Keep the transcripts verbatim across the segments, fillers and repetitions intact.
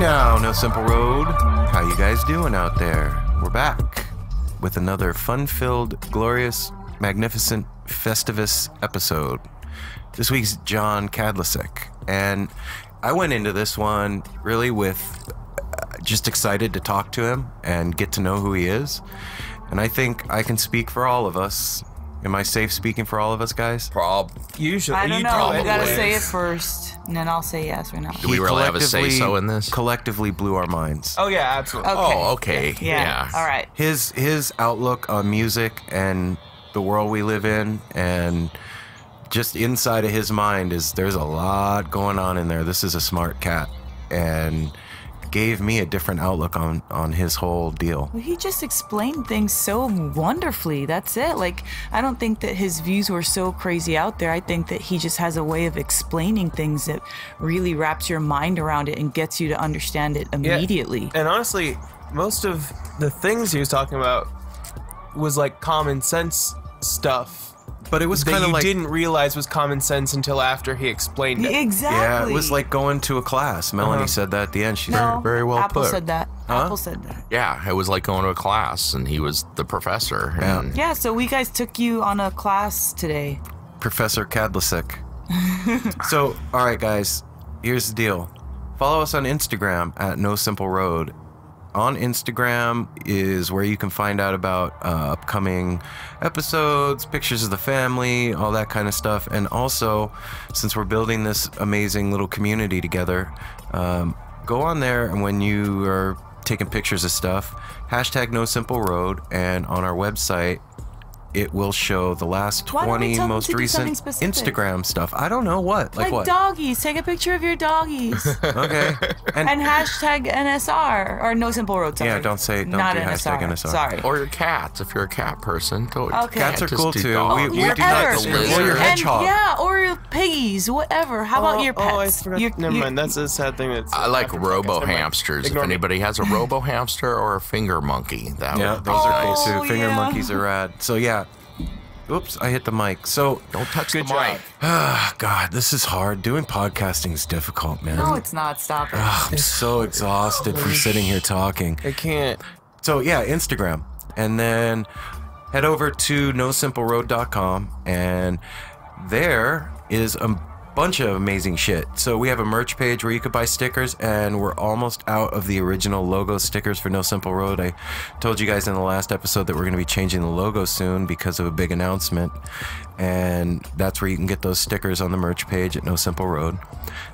now, No Simple Road. How you guys doing out there? We're back with another fun-filled, glorious, magnificent, festivus episode. This week's John Kadlecik, and I went into this one really with uh, just excited to talk to him and get to know who he is. And I think I can speak for all of us. Am I safe speaking for all of us, guys? Prob. Usually, I don't know. Probably. You gotta say it first, and then I'll say yes or no. Do we really have a say-so in this? Collectively blew our minds. Oh yeah, absolutely. Okay. Oh okay. Yeah. yeah. yeah. All right. His his outlook on music and the world we live in, and just inside of his mind is there's a lot going on in there. This is a smart cat, and gave me a different outlook on on his whole deal. Well, he just explained things so wonderfully. That's it. Like, I don't think that his views were so crazy out there. I think that he just has a way of explaining things that really wraps your mind around it and gets you to understand it immediately. Yeah. And honestly, most of the things he was talking about was like common sense stuff. But it was kind of like you didn't realize was common sense until after he explained it. Exactly. Yeah, it was like going to a class. Melanie uh-huh. said that at the end. She no, very well Apple put. Apple said that. Huh? Apple said that. Yeah, it was like going to a class, and he was the professor. Yeah. And yeah. So we guys took you on a class today, Professor Kadlecik. So, all right, guys. Here's the deal. Follow us on Instagram at No Simple Road. On Instagram is where you can find out about uh, upcoming episodes, pictures of the family, all that kind of stuff. And also, since we're building this amazing little community together, um, go on there, and when you are taking pictures of stuff, hashtag No Simple Road, and on our website, it will show the last twenty most recent Instagram stuff. I don't know what. Like, like what? Doggies. Take a picture of your doggies. Okay. And, and hashtag N S R or No Simple Road. Sorry. Yeah, don't say don't Not do hashtag N S R. Sorry. Or your cats if you're a cat person. Go, okay. Cats are cool too. Oh, we, we do not or your hedgehog. And, yeah, or your piggies, whatever. How about oh, your pets? Oh, I forgot. Your, Never your, mind. That's a sad thing. That's I like robo hamsters. If anybody has a robo hamster or a finger monkey, that yeah, would, those oh, are cool too. Finger yeah. monkeys are rad. So yeah. Oops, I hit the mic. So don't touch the mic. Ah, God, this is hard. Doing podcasting is difficult, man. No, it's not. Stop it. Oh, I'm so exhausted from sitting here talking. I can't. So yeah, Instagram, and then head over to no simple road dot com, and there is a bunch of amazing shit. So we have a merch page where you could buy stickers, and we're almost out of the original logo stickers for No Simple Road. I told you guys in the last episode that we're going to be changing the logo soon because of a big announcement, and that's where you can get those stickers on the merch page at No Simple Road.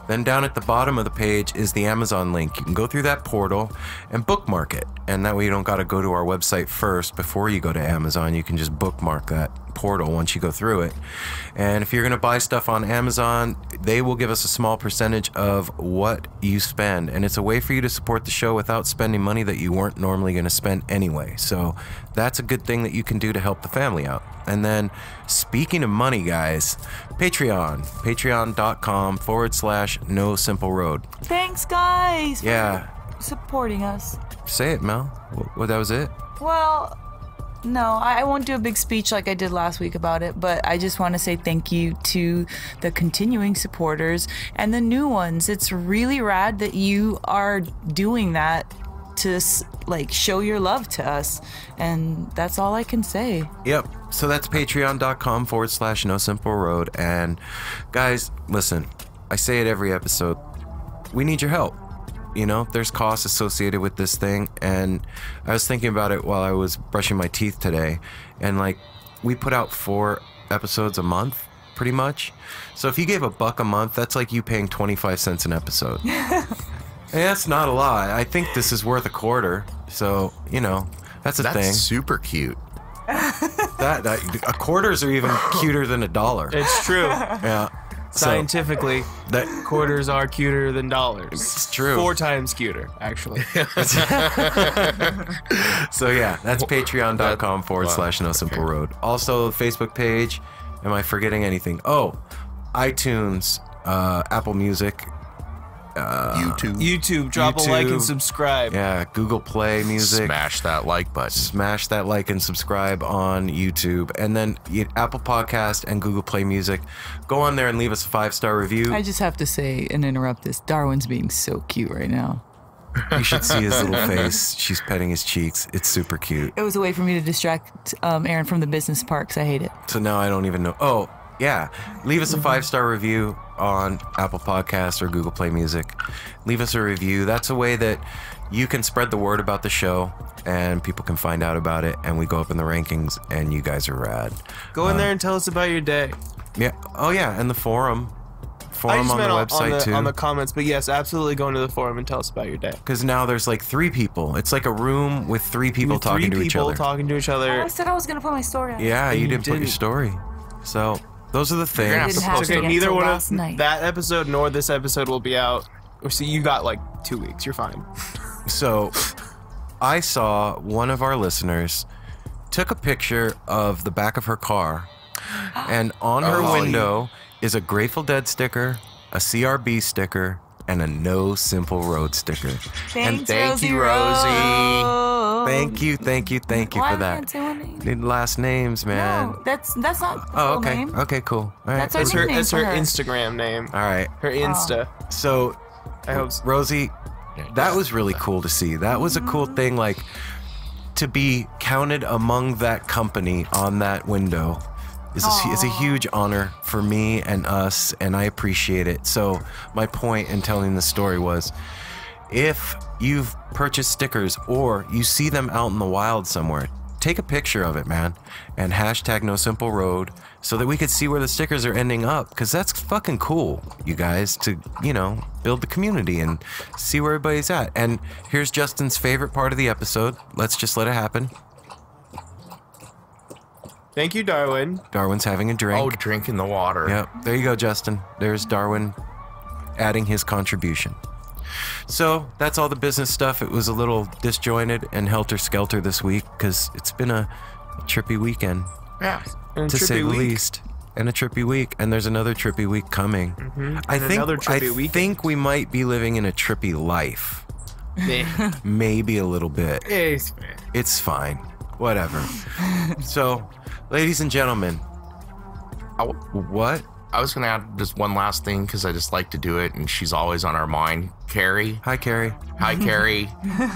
Then down at the bottom of the page is the Amazon link. You can go through that portal and bookmark it, and that way you don't got to go to our website first before you go to Amazon. You can just bookmark that portal once you go through it. And if you're going to buy stuff on Amazon, they will give us a small percentage of what you spend, and it's a way for you to support the show without spending money that you weren't normally going to spend anyway. So that's a good thing that you can do to help the family out. And then, speaking of money, guys, Patreon, patreon.com forward slash No Simple Road. Thanks, guys, yeah, for supporting us. Say it, Mel. Well, that was it. Well, no, I won't do a big speech like I did last week about it, but I just want to say thank you to the continuing supporters and the new ones. It's really rad that you are doing that to, like, show your love to us, and that's all I can say. Yep, so that's patreon.com forward slash No Simple Road, and guys, listen, I say it every episode, we need your help. You know, there's costs associated with this thing, and I was thinking about it while I was brushing my teeth today, and like, we put out four episodes a month, pretty much. So if you gave a buck a month, that's like you paying twenty-five cents an episode. And that's not a lie. I think this is worth a quarter. So, you know, that's a that's thing. That's super cute. that, that a quarters are even cuter than a dollar. It's true. Yeah. Scientifically, so, that quarters are cuter than dollars. It's true. Four times cuter, actually. So yeah, that's patreon.com forward slash No Simple Road. Also, Facebook page. Am I forgetting anything? Oh, iTunes, uh, Apple Music. Uh, YouTube. YouTube. Drop YouTube. a like and subscribe. Yeah, Google Play Music. Smash that like button. Smash that like and subscribe on YouTube. And then Apple Podcast and Google Play Music. Go on there and leave us a five star review. I just have to say and interrupt this. Darwin's being so cute right now. You should see his little face. She's petting his cheeks. It's super cute. It was a way for me to distract um, Aaron from the business part because I hate it. So now I don't even know. Oh, yeah. Leave us a five-star review on Apple Podcasts or Google Play Music. Leave us a review. That's a way that you can spread the word about the show and people can find out about it and we go up in the rankings and you guys are rad. Go in uh, there and tell us about your day. Yeah. Oh, yeah. And the forum. Forum on the website, on the, too. On the comments, but yes, absolutely go into the forum and tell us about your day. Because now there's like three people. It's like a room with three people with talking three to people each other. talking to each other. Oh, I said I was going to put my story on. Yeah, you, you didn't, didn't put your story. So those are the things. You're gonna have to post them. Neither one of that episode nor this episode will be out. Or see, you got like two weeks. You're fine. So I saw one of our listeners took a picture of the back of her car, and on her oh, window... Yeah. is a Grateful Dead sticker, a C R B sticker, and a No Simple Road sticker. Thanks, and thank Rosie you, Rosie. Road. Thank you, thank you, thank you Why for that. Need last names, man. No, that's that's not. That's oh, okay. Name. Okay, cool. All right. That's, that's her. That's her, her Instagram name. All right. Her Insta. Oh. So, I hope so. Rosie, that was really cool to see. That was mm-hmm. a cool thing, like to be counted among that company on that window. It's a, a huge honor for me and us, and I appreciate it. So my point in telling this story was, if you've purchased stickers or you see them out in the wild somewhere, take a picture of it, man, and hashtag No Simple Road so that we could see where the stickers are ending up, because that's fucking cool, you guys, to, you know, build the community and see where everybody's at. And here's Justin's favorite part of the episode. Let's just let it happen. Thank you, Darwin. Darwin's having a drink. Oh, drink in the water. Yep. There you go, Justin. There's Darwin adding his contribution. So that's all the business stuff. It was a little disjointed and helter-skelter this week because it's been a, a trippy weekend. Yeah. And to say the least. And a trippy week. And there's another trippy week coming. Mm-hmm. I, think, another trippy I weekend. think we might be living in a trippy life. Maybe a little bit. It's fine. It's fine. Whatever. So... Ladies and gentlemen, I what? I was going to add just one last thing because I just like to do it, and she's always on our mind. Carrie. Hi, Carrie. Hi, Carrie.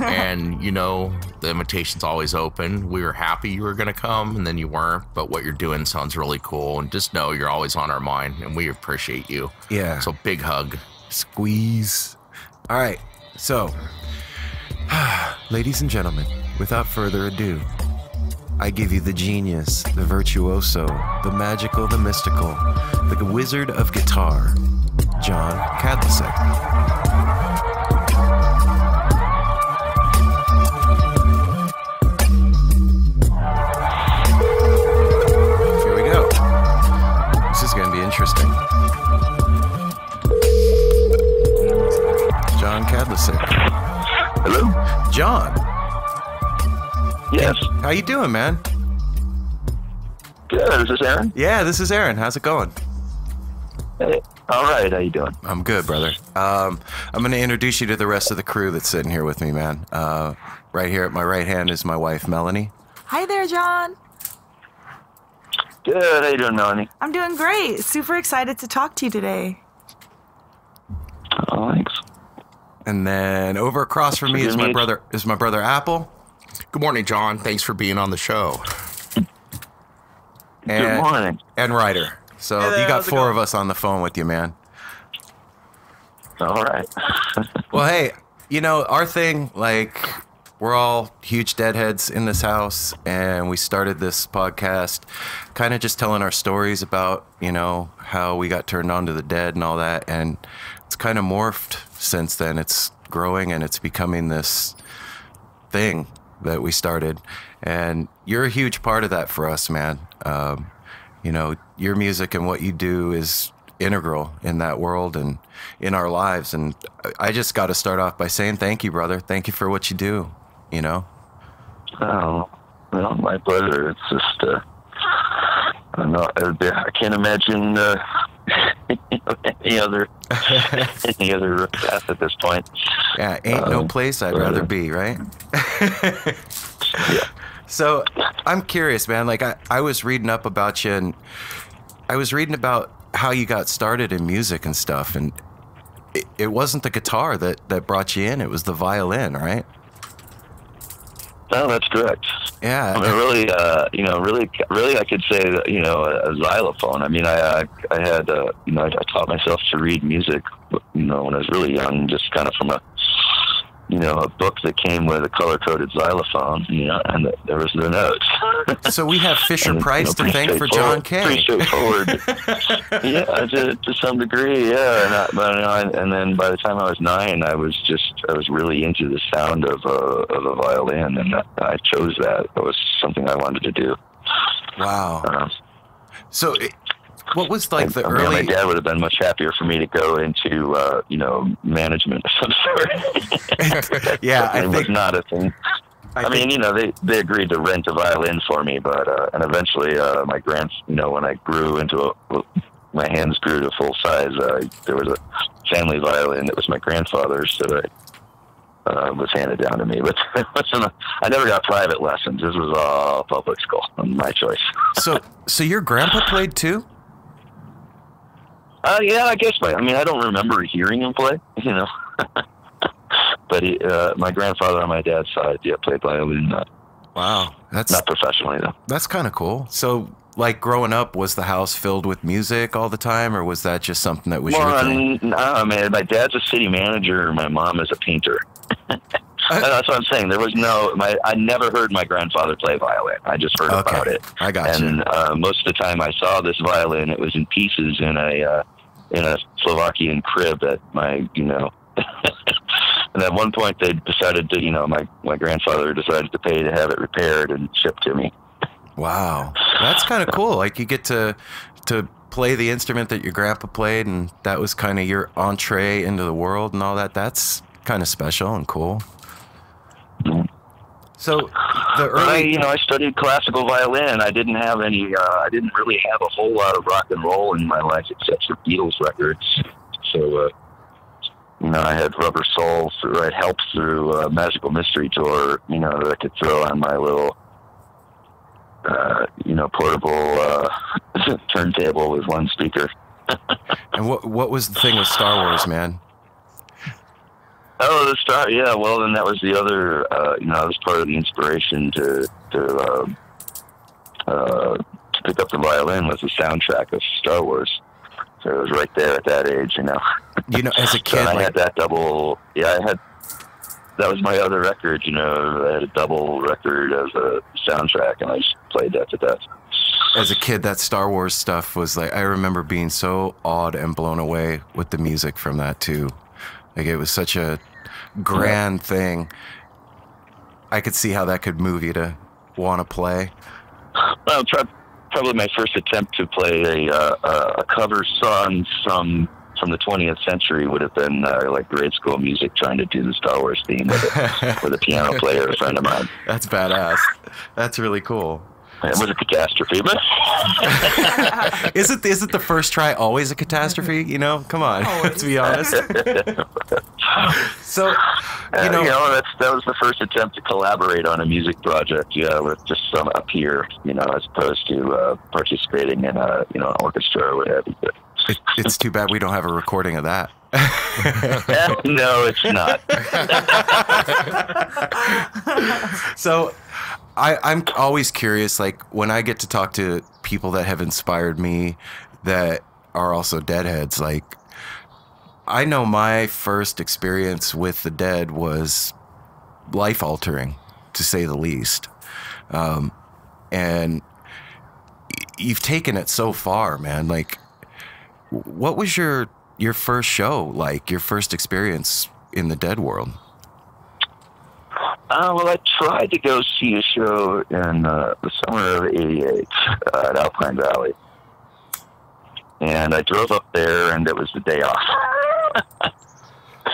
And, you know, the invitation's always open. We were happy you were going to come, and then you weren't, but what you're doing sounds really cool, and just know you're always on our mind, and we appreciate you. Yeah. So big hug. Squeeze. All right. So, ladies and gentlemen, without further ado... I give you the genius, the virtuoso, the magical, the mystical, the wizard of guitar, John Kadlecik. Here we go. This is going to be interesting. John Kadlecik. Hello? John. Yes. How you doing, man? Good. Is this Aaron? Yeah, this is Aaron. How's it going? Hey, all right. How you doing? I'm good, brother. Um, I'm going to introduce you to the rest of the crew that's sitting here with me, man. Uh, right here at my right hand is my wife, Melanie. Hi there, John. Good. How you doing, Melanie? I'm doing great. Super excited to talk to you today. Oh, thanks. And then over across from me is my brother, is my brother Apple. Good morning, John. Thanks for being on the show. And, Good morning. And Ryder. So hey there, you got four of us on the phone with you, man. All right. Well, hey, you know, our thing, like, we're all huge deadheads in this house, and we started this podcast kind of just telling our stories about, you know, how we got turned on to the Dead and all that, and it's kind of morphed since then. It's growing, and it's becoming this thing that we started, and you're a huge part of that for us, man. Um, you know, your music and what you do is integral in that world and in our lives. And I just got to start off by saying thank you, brother. Thank you for what you do, you know? Oh, well, my brother, it's just, uh, I'm not, I can't imagine uh, any other any other path at this point. Yeah, ain't um, no place I'd rather be, right? Yeah. So I'm curious, man. Like I, I was reading up about you, and I was reading about how you got started in music and stuff. And it, it wasn't the guitar that, that brought you in. It was the violin, right? No, that's correct. Yeah. I mean, really, uh, you know, really, really, I could say, that, you know, a xylophone. I mean, I, I, I had, uh, you know, I, I taught myself to read music, you know, when I was really young, just kind of from a, you know, a book that came with a color-coded xylophone, you know, and the, there was the notes. So we have Fisher-Price you know, to thank for John Kay. Pretty straightforward. Yeah, to, to some degree, yeah. And, I, but, you know, I, and then by the time I was nine, I was just, I was really into the sound of a, of a violin, and I, I chose that. It was something I wanted to do. Wow. Um, so... It, What was like the I mean, early? My dad would have been much happier for me to go into, uh, you know, management of some sort. Yeah, I think was not a thing. I, I mean, think... you know, they, they agreed to rent a violin for me, but uh, and eventually, uh, my grand, you know, when I grew into a, my hands grew to full size, uh, there was a family violin that was my grandfather's that I, uh, was handed down to me. But I never got private lessons. This was all public school, my choice. So, so your grandpa played too? Uh, yeah, I guess. I mean, I don't remember hearing him play, you know. But he, uh, my grandfather on my dad's side, yeah, played violin. Not, wow, that's not professionally though. That's kind of cool. So, like, growing up, was the house filled with music all the time, or was that just something that was? Well, I mean, no, I mean, my dad's a city manager, and my mom is a painter. I, that's what I'm saying. There was no, my, I never heard my grandfather play violin. I just heard okay. about it. I got and, you. And uh, most of the time I saw this violin, it was in pieces in a, uh, in a Slovakian crib at my, you know, and at one point they decided to, you know, my, my grandfather decided to pay to have it repaired and shipped to me. Wow. That's kind of cool. Like you get to, to play the instrument that your grandpa played and that was kind of your entree into the world and all that. That's kind of special and cool. So the early I, you know, I studied classical violin. I didn't have any, uh, I didn't really have a whole lot of rock and roll in my life except for Beatles records. So, uh, you know, I had Rubber Soul through, I helped through uh, Magical Mystery Tour, you know, that I could throw on my little, uh, you know, portable uh, turntable with one speaker. And what what was the thing with Star Wars, man? Oh, the Star, yeah. Well, then that was the other, uh, you know, that was part of the inspiration to to, uh, uh, to pick up the violin was the soundtrack of Star Wars. So it was right there at that age, you know. You know, as a kid, so I like... had that double. Yeah, I had. That was my other record, you know. I had a double record as a soundtrack, and I just played that to death. As a kid, that Star Wars stuff was like. I remember being so awed and blown away with the music from that too. Like it was such a grand thing. I could see how that could move you to want to play. Well, probably my first attempt to play a, uh, a cover song from from the twentieth century would have been uh, like grade school music, trying to do the Star Wars theme with a, with a piano player, a friend of mine. That's badass. That's really cool. It was a catastrophe, but is it is it the first try always a catastrophe? You know, come on, always. Let's be honest. So, you know, uh, you know that's, that was the first attempt to collaborate on a music project, yeah, with just some a peer, you know, as opposed to uh, participating in a you know an orchestra or whatever. It, it's too bad we don't have a recording of that. No, it's not. So. I, I'm always curious, like, when I get to talk to people that have inspired me that are also Deadheads, like, I know my first experience with the Dead was life-altering, to say the least. Um, and you've taken it so far, man. Like, what was your, your first show like, your first experience in the Dead world? Uh, well, I tried to go see a show in uh, the summer of eighty-eight uh, at Alpine Valley. And I drove up there, and it was the day off.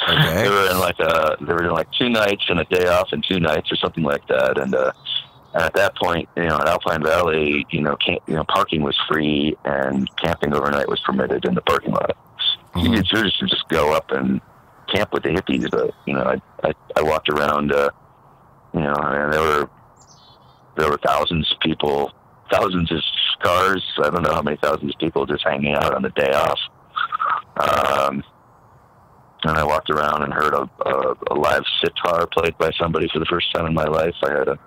Okay. They were in like a, they were in like two nights and a day off and two nights or something like that. And, uh, and at that point, you know, at Alpine Valley, you know, camp, you know, parking was free and camping overnight was permitted in the parking lot. Mm-hmm. You could just, just go up and camp with the hippies, but you know, I I, I walked around. Uh, You know, and there were there were thousands of people, thousands of cars. I don't know how many thousands of people just hanging out on the day off. Um, and I walked around and heard a, a, a live sitar played by somebody for the first time in my life. I had a,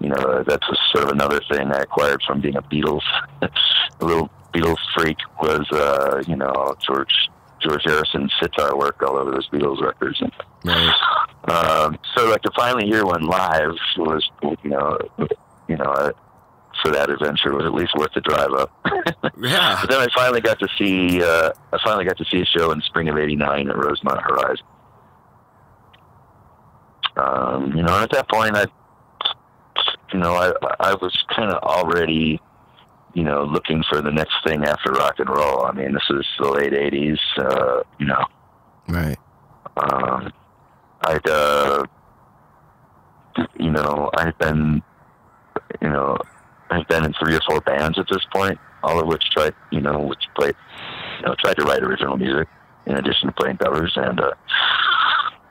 you know, a, that's a, sort of another thing I acquired from being a Beatles, a little Beatles freak was, uh, you know, George George Harrison's sitar work all over those Beatles records. And, nice. Um, so like to finally hear one live was, you know, you know, I, for that adventure was at least worth the drive up. Yeah. But then I finally got to see uh, I finally got to see a show in spring of eighty-nine at Rosemont Horizon. Um, you know, and at that point, I, you know, I I was kind of already, you know, looking for the next thing after rock and roll. I mean, this is the late eighties, uh, you know. Right. Um, I'd, uh, you know, I'd been, you know, I've been in three or four bands at this point, all of which tried, you know, which played, you know, tried to write original music in addition to playing covers. And uh,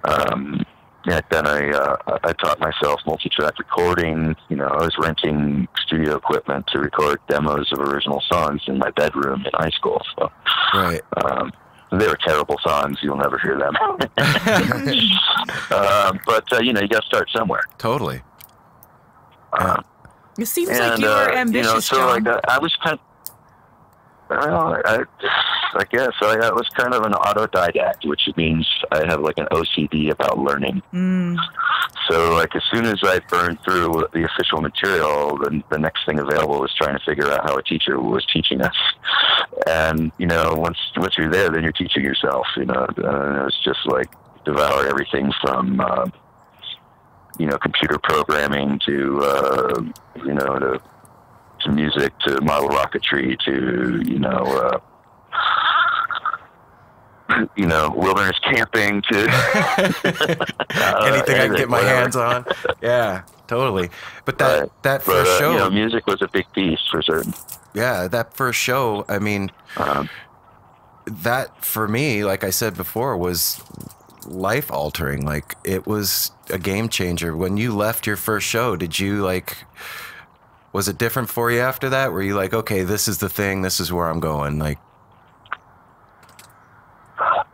um, yeah, then I uh, I taught myself multi-track recording. You know, I was renting studio equipment to record demos of original songs in my bedroom in high school. So, right. Um, they were terrible songs. You'll never hear them. uh, but uh, you know, you got to start somewhere. Totally. Um, It seems and, like you were uh, ambitious, you know, so John. Like, I was kind of, well, I, I guess I, I was kind of an autodidact, which means I have like an O C D about learning. Mm. So like as soon as I burned through the official material, then the next thing available was trying to figure out how a teacher was teaching us. And, you know, once, once you're there, then you're teaching yourself, you know, and it was just like devour everything from, uh, you know, computer programming to, uh, you know, to, to music, to model rocketry, to, you know, uh, you know, wilderness camping, to uh, anything I can get my hands on. Yeah, totally. But that, right. that first but, uh, show, you know, music was a big piece for certain. Yeah. That first show, I mean, um, that for me, like I said before, was life altering. Like it was a game changer. When you left your first show, did you like, was it different for you after that? Were you like, okay, this is the thing, this is where I'm going? Like,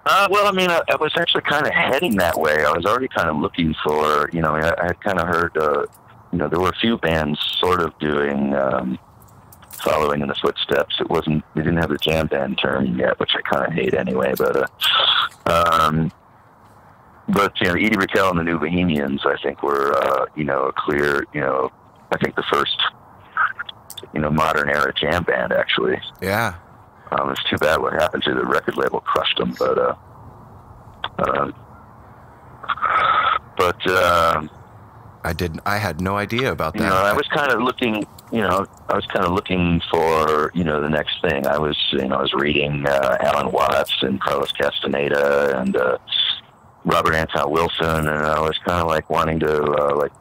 uh, well, I mean, I, I was actually kind of heading that way. I was already kind of looking for, you know, I, I had kind of heard, uh, you know, there were a few bands sort of doing, um, following in the footsteps. It wasn't, we didn't have the jam band term yet, which I kind of hate anyway, but, uh, um, But, you know, Edie Brickell and the New Bohemians, I think, were, uh, you know, a clear, you know, I think the first, you know, modern era jam band, actually. Yeah. Um, it's too bad what happened to the record label, crushed them, but, uh, uh but, um, uh, I didn't, I had no idea about that. You know, I was kind of looking, you know, I was kind of looking for, you know, the next thing. I was, you know, I was reading, uh, Alan Watts and Carlos Castaneda and, uh, Robert Anton Wilson, and I was kind of like wanting to uh, like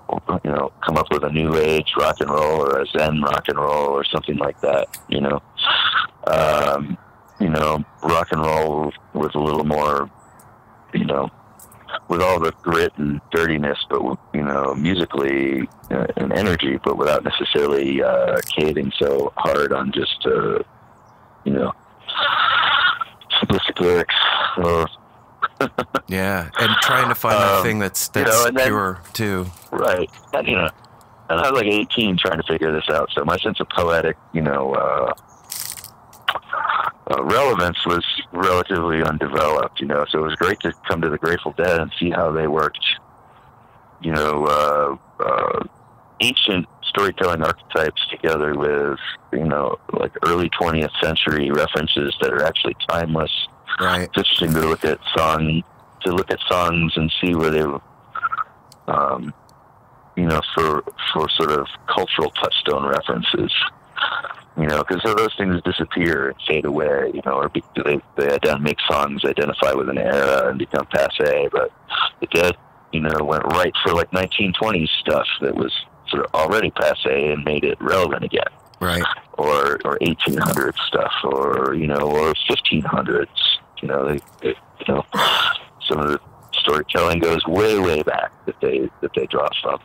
you know come up with a new age rock and roll or a Zen rock and roll or something like that. You know, um, you know, rock and roll was a little more, you know, with all the grit and dirtiness, but you know, musically uh, and energy, but without necessarily uh, caving so hard on just uh, you know simplistic lyrics or. Yeah, and trying to find um, that thing that's, that's you know, and then, pure, too. Right. And, you know, and I was like eighteen trying to figure this out, so my sense of poetic, you know, uh, uh, relevance was relatively undeveloped, you know, so it was great to come to the Grateful Dead and see how they worked, you know, uh, uh, ancient storytelling archetypes together with, you know, like early twentieth century references that are actually timeless. Right. It's interesting to look at song, to look at songs and see where they, um, you know, for for sort of cultural touchstone references, you know, because those things disappear and fade away, you know, or be, they they make songs identify with an era and become passe. But the Dead, you know, went right for like nineteen twenties stuff that was sort of already passe and made it relevant again. Right. Or or eighteen hundred stuff, or you know, or fifteen hundreds. You know, they, they, you know, some of the storytelling goes way, way back that they that they draw from.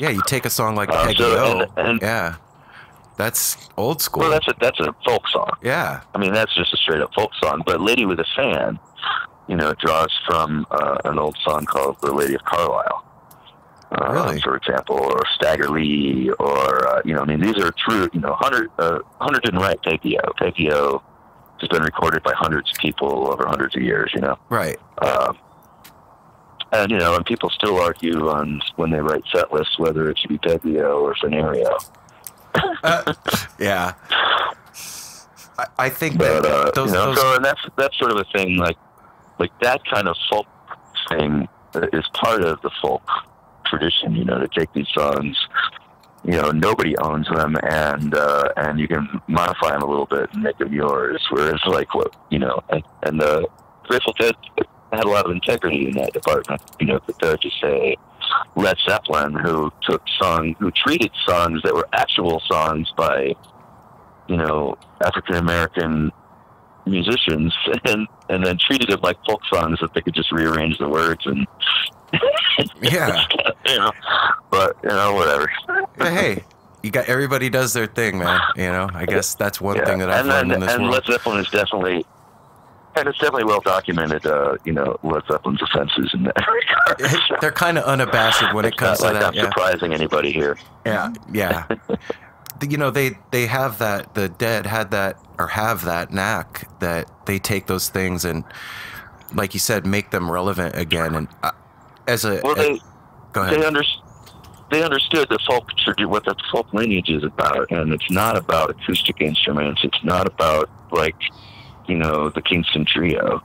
Yeah, you take a song like uh, Peggy so, O. And, and, yeah, that's old school. Well, that's a that's a folk song. Yeah, I mean that's just a straight up folk song. But Lady with a Fan you know, draws from uh, an old song called The Lady of Carlisle, uh, really? for example, or Stagger Lee, or, uh, you know, I mean, these are true, you know, Hunter, uh, Hunter didn't write Papio. Papio has been recorded by hundreds of people over hundreds of years, you know? Right. Uh, and, you know, and people still argue on when they write set lists whether it should be Papio or Scenario. uh, yeah. I, I think but, that uh, those, you know, those... So, and that's, that's sort of a thing, like, Like that kind of folk thing is part of the folk tradition, you know, to take these songs, you know, nobody owns them, and uh, and you can modify them a little bit and make them yours. Whereas, like, what, you know, and, and the Grateful Dead had a lot of integrity in that department, you know, compared to, say, Led Zeppelin, who took songs, who treated songs that were actual songs by, you know, African American musicians, and and then treated it like folk songs that they could just rearrange the words and yeah, you know, but you know, whatever. But hey, you got, everybody does their thing, man. You know, I guess that's one yeah. thing that I've learned in this and world. And Led Zeppelin is definitely, and it's definitely well documented. Uh, you know, Led Zeppelin's offenses in that regard. So they're kind of unabashed when it comes not to like that. I'm yeah. surprising anybody here. Yeah, yeah. You know, they they have that. The Dead had that. Or have that knack that they take those things and, like you said, make them relevant again. And uh, as a well, they, as, go ahead. They, under, they understood the folk what the folk lineage is about, and it's not about acoustic instruments. It's not about, like, you know, the Kingston Trio.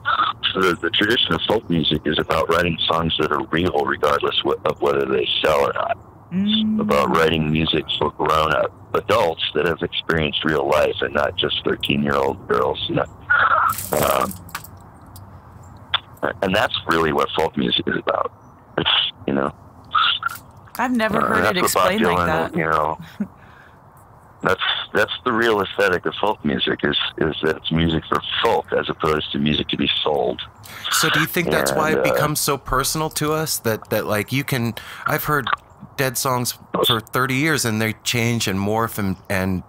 So the, the tradition of folk music is about writing songs that are real, regardless of whether they sell or not. Mm. About writing music for grown-up adults that have experienced real life and not just thirteen-year-old girls, you know. Um, and that's really what folk music is about. It's, you know. I've never uh, heard it explained like that. You know, that's that's the real aesthetic of folk music is is that it's music for folk as opposed to music to be sold. So do you think and, that's why it becomes uh, so personal to us that that like you can? I've heard Dead songs for thirty years and they change and morph and, and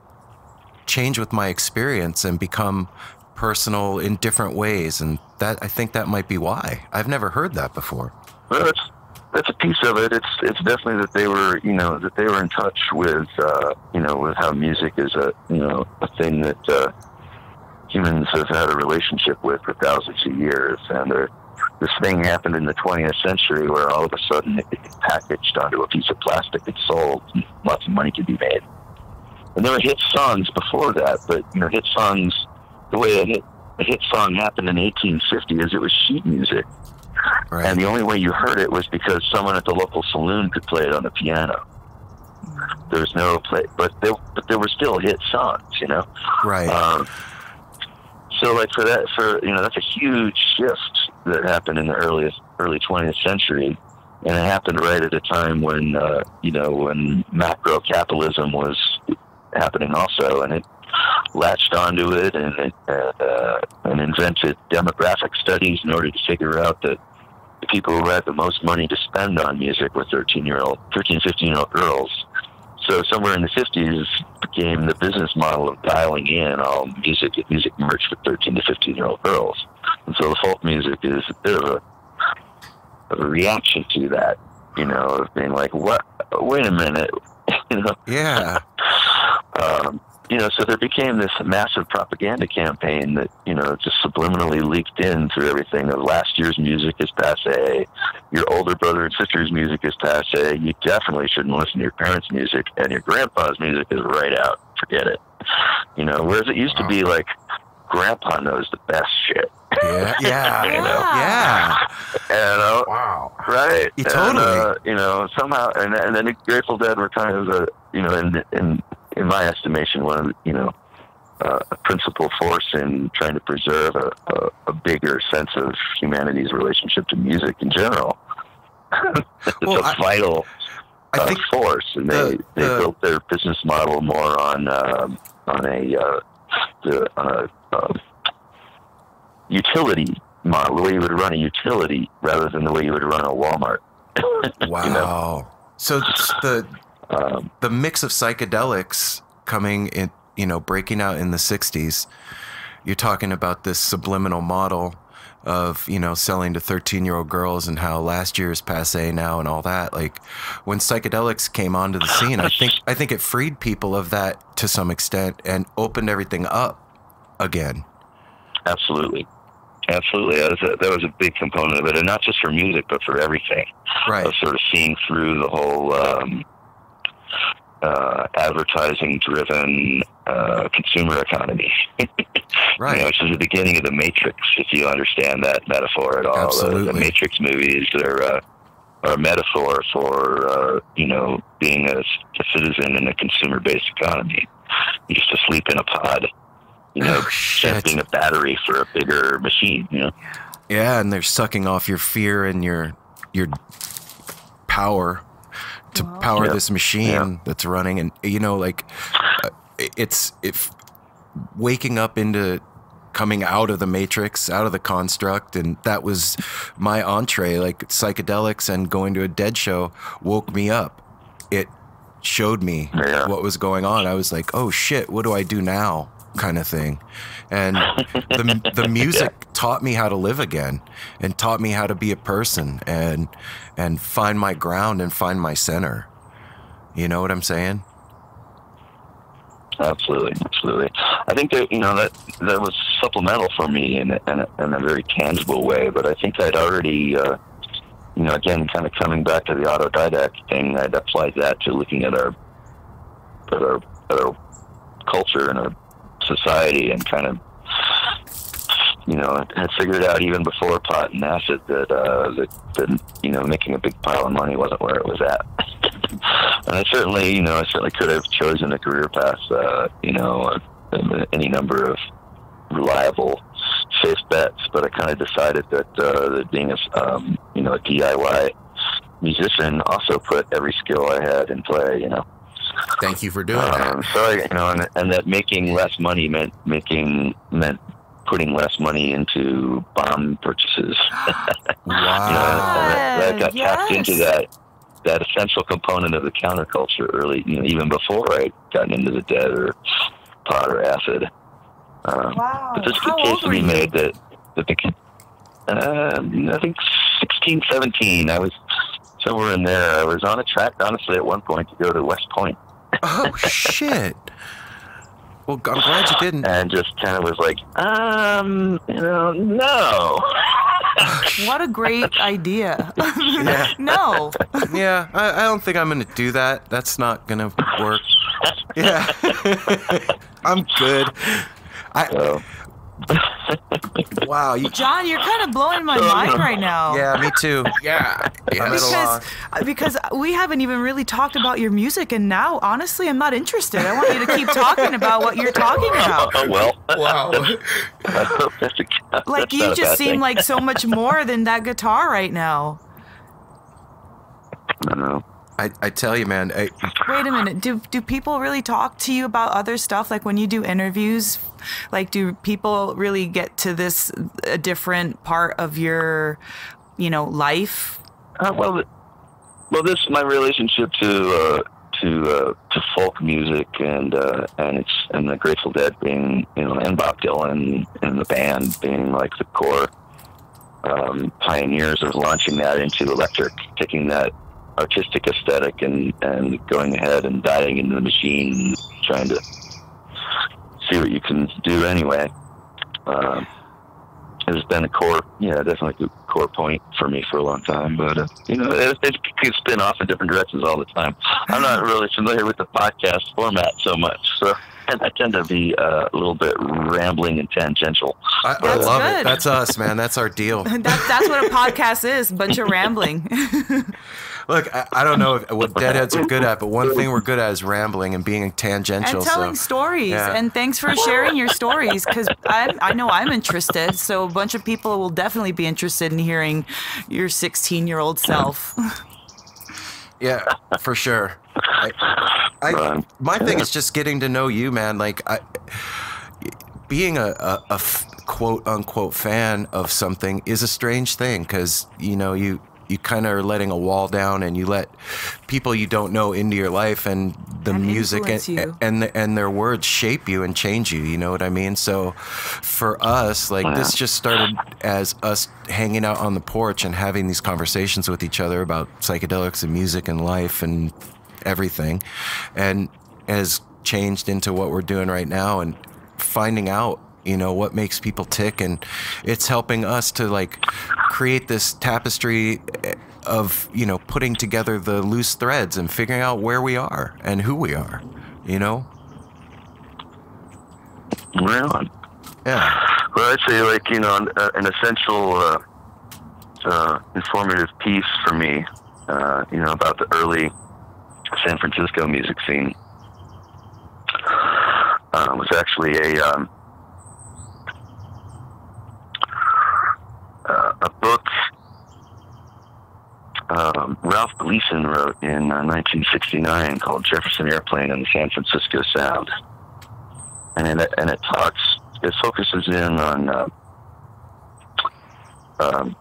change with my experience and become personal in different ways, and that I think that might be why I've never heard that before. Well, that's that's a piece of it. It's it's definitely that they were, you know, that they were in touch with uh, you know, with how music is a, you know, a thing that uh, humans have had a relationship with for thousands of years, and they're this thing happened in the twentieth century where all of a sudden it gets packaged onto a piece of plastic and sold, and lots of money could be made. And there were hit songs before that, but, you know, hit songs, the way a hit, a hit song happened in eighteen fifty is it was sheet music. Right. And the only way you heard it was because someone at the local saloon could play it on the piano. There was no play, but there, but there were still hit songs, you know? Right. Um, so, like, for that, for, you know, that's a huge shift that happened in the earliest, early twentieth century, and it happened right at a time when, uh, you know, when macro capitalism was happening also, and it latched onto it and it, uh, and invented demographic studies in order to figure out that the people who had the most money to spend on music were thirteen year old, thirteen, fifteen year old girls. So somewhere in the fifties became the business model of dialing in all music. Music merged with thirteen to fifteen year old girls. And so the folk music is a bit of a, a reaction to that, you know, of being like, what, wait a minute, you know? Yeah. um, you know, so there became this massive propaganda campaign that, you know, just subliminally leaked in through everything. Of last year's music is passé. Your older brother and sister's music is passé. You definitely shouldn't listen to your parents' music, and your grandpa's music is right out. Forget it. You know, whereas it used to be like, grandpa knows the best shit. Yeah. Yeah. You know? Yeah. And, uh, wow. Right. He totally. And, uh, you know, somehow, and, and then the Grateful Dead were kind of the, you know, in, in, in my estimation, one of, you know, uh, a principal force in trying to preserve a, a, a bigger sense of humanity's relationship to music in general. It's well, a I, vital I uh, think force, and the, they, they the, built their business model more on um, on a uh, the, on a uh, utility model, the way you would run a utility rather than the way you would run a Walmart. Wow! You know? So the Um, the mix of psychedelics coming in, you know, breaking out in the sixties, you're talking about this subliminal model of, you know, selling to thirteen-year-old girls and how last year is passé now and all that. Like, when psychedelics came onto the scene, I think I think it freed people of that to some extent and opened everything up again. Absolutely. Absolutely. That was a, that was a big component of it, and not just for music, but for everything. Right. Of sort of seeing through the whole um, uh, advertising-driven uh, consumer economy. Right. You know, which is the beginning of The Matrix, if you understand that metaphor at all. Absolutely. The, the Matrix movies are, uh, are a metaphor for, uh, you know, being a, a citizen in a consumer-based economy. You're just asleep in a pod. You know, oh, being a battery for a bigger machine, you know? Yeah, and they're sucking off your fear and your your power to wow. power yeah. this machine yeah. that's running. And, you know, like, it's if waking up into coming out of the matrix, out of the construct, and that was my entree. Like, psychedelics and going to a Dead show woke me up. It showed me yeah. what was going on. I was like, oh, shit, what do I do now? Kind of thing. And the the music yeah. taught me how to live again, and taught me how to be a person, and and find my ground and find my center. You know what I'm saying? Absolutely, absolutely. I think that, you know, that that was supplemental for me in in a, in a very tangible way. But I think I'd already, uh, you know, again, kind of coming back to the autodidact thing, I'd applied that to looking at our at our, at our culture and our society, and kind of, you know, had figured out even before pot and acid that, uh, that, that, you know, making a big pile of money wasn't where it was at. And I certainly, you know, I certainly could have chosen a career path, uh, you know, uh, any number of reliable, safe bets, but I kind of decided that, uh, that being a, um, you know, a D I Y musician also put every skill I had in play, you know. Thank you for doing um, that. So I, you know, and, and that making less money meant making meant putting less money into bomb purchases. Wow! You know, and, and that, that got yes. tapped into that that essential component of the counterculture early, you know, even before I got into the Dead or pot or acid. Um, wow! But this is the case to be made that that the uh, I think sixteen, seventeen, I was. Somewhere in there, I was on a track, honestly, at one point to go to West Point. Oh, shit. Well, I'm glad you didn't. And just kind of was like, um, you know, no. What a great idea. Yeah. No. Yeah, I, I don't think I'm going to do that. That's not going to work. Yeah. I'm good. I... So. Wow, you, John, you're kind of blowing my mind right now. Yeah, me too. Yeah, yeah. Because, because we haven't even really talked about your music, and now, honestly, I'm not interested. I want you to keep talking about what you're talking about. Oh, well. Wow. Like, you just seem thing. like so much more than that guitar right now. I don't know. I, I tell you, man. I, Wait a minute. Do do people really talk to you about other stuff? Like, when you do interviews, like, do people really get to this a different part of your, you know, life? Uh, well, well, this is my relationship to uh, to uh, to folk music, and uh, and it's and the Grateful Dead being, you know, and Bob Dylan and the band being like the core um, pioneers of launching that into electric, taking that artistic aesthetic and, and going ahead and diving into the machine, trying to see what you can do anyway. Um, it's been a core, yeah, definitely a core point for me for a long time. But, uh, you know, it, it could spin off in different directions all the time. I'm not really familiar with the podcast format so much, so I tend to be uh, a little bit rambling and tangential. I, I love good. it. That's us, man. That's our deal. that, that's what a podcast is, a bunch of rambling. Look, I, I don't know if, what Deadheads are good at, but one thing we're good at is rambling and being tangential. And telling so, stories. Yeah. And thanks for sharing your stories, because I, I know I'm interested. So a bunch of people will definitely be interested in hearing your sixteen-year-old self. Yeah, for sure. I, I, my thing is just getting to know you, man. Like, I, being a, a, a quote-unquote fan of something is a strange thing, because, you know, you – you kind of are letting a wall down, and you let people you don't know into your life, and the and music and, and and their words shape you and change you. You know what I mean? So for us, like wow. this just started as us hanging out on the porch and having these conversations with each other about psychedelics and music and life and everything, and has changed into what we're doing right now and finding out, you know, what makes people tick. And it's helping us to like create this tapestry of, you know, putting together the loose threads and figuring out where we are and who we are, you know? Well, yeah. Well, I'd say, like, you know, an, uh, an essential uh, uh, informative piece for me, uh, you know, about the early San Francisco music scene uh, was actually a... Um, Uh, a book um, Ralph Gleason wrote in uh, nineteen sixty-nine called Jefferson Airplane and the San Francisco Sound, and it, and it talks it focuses in on uh, um,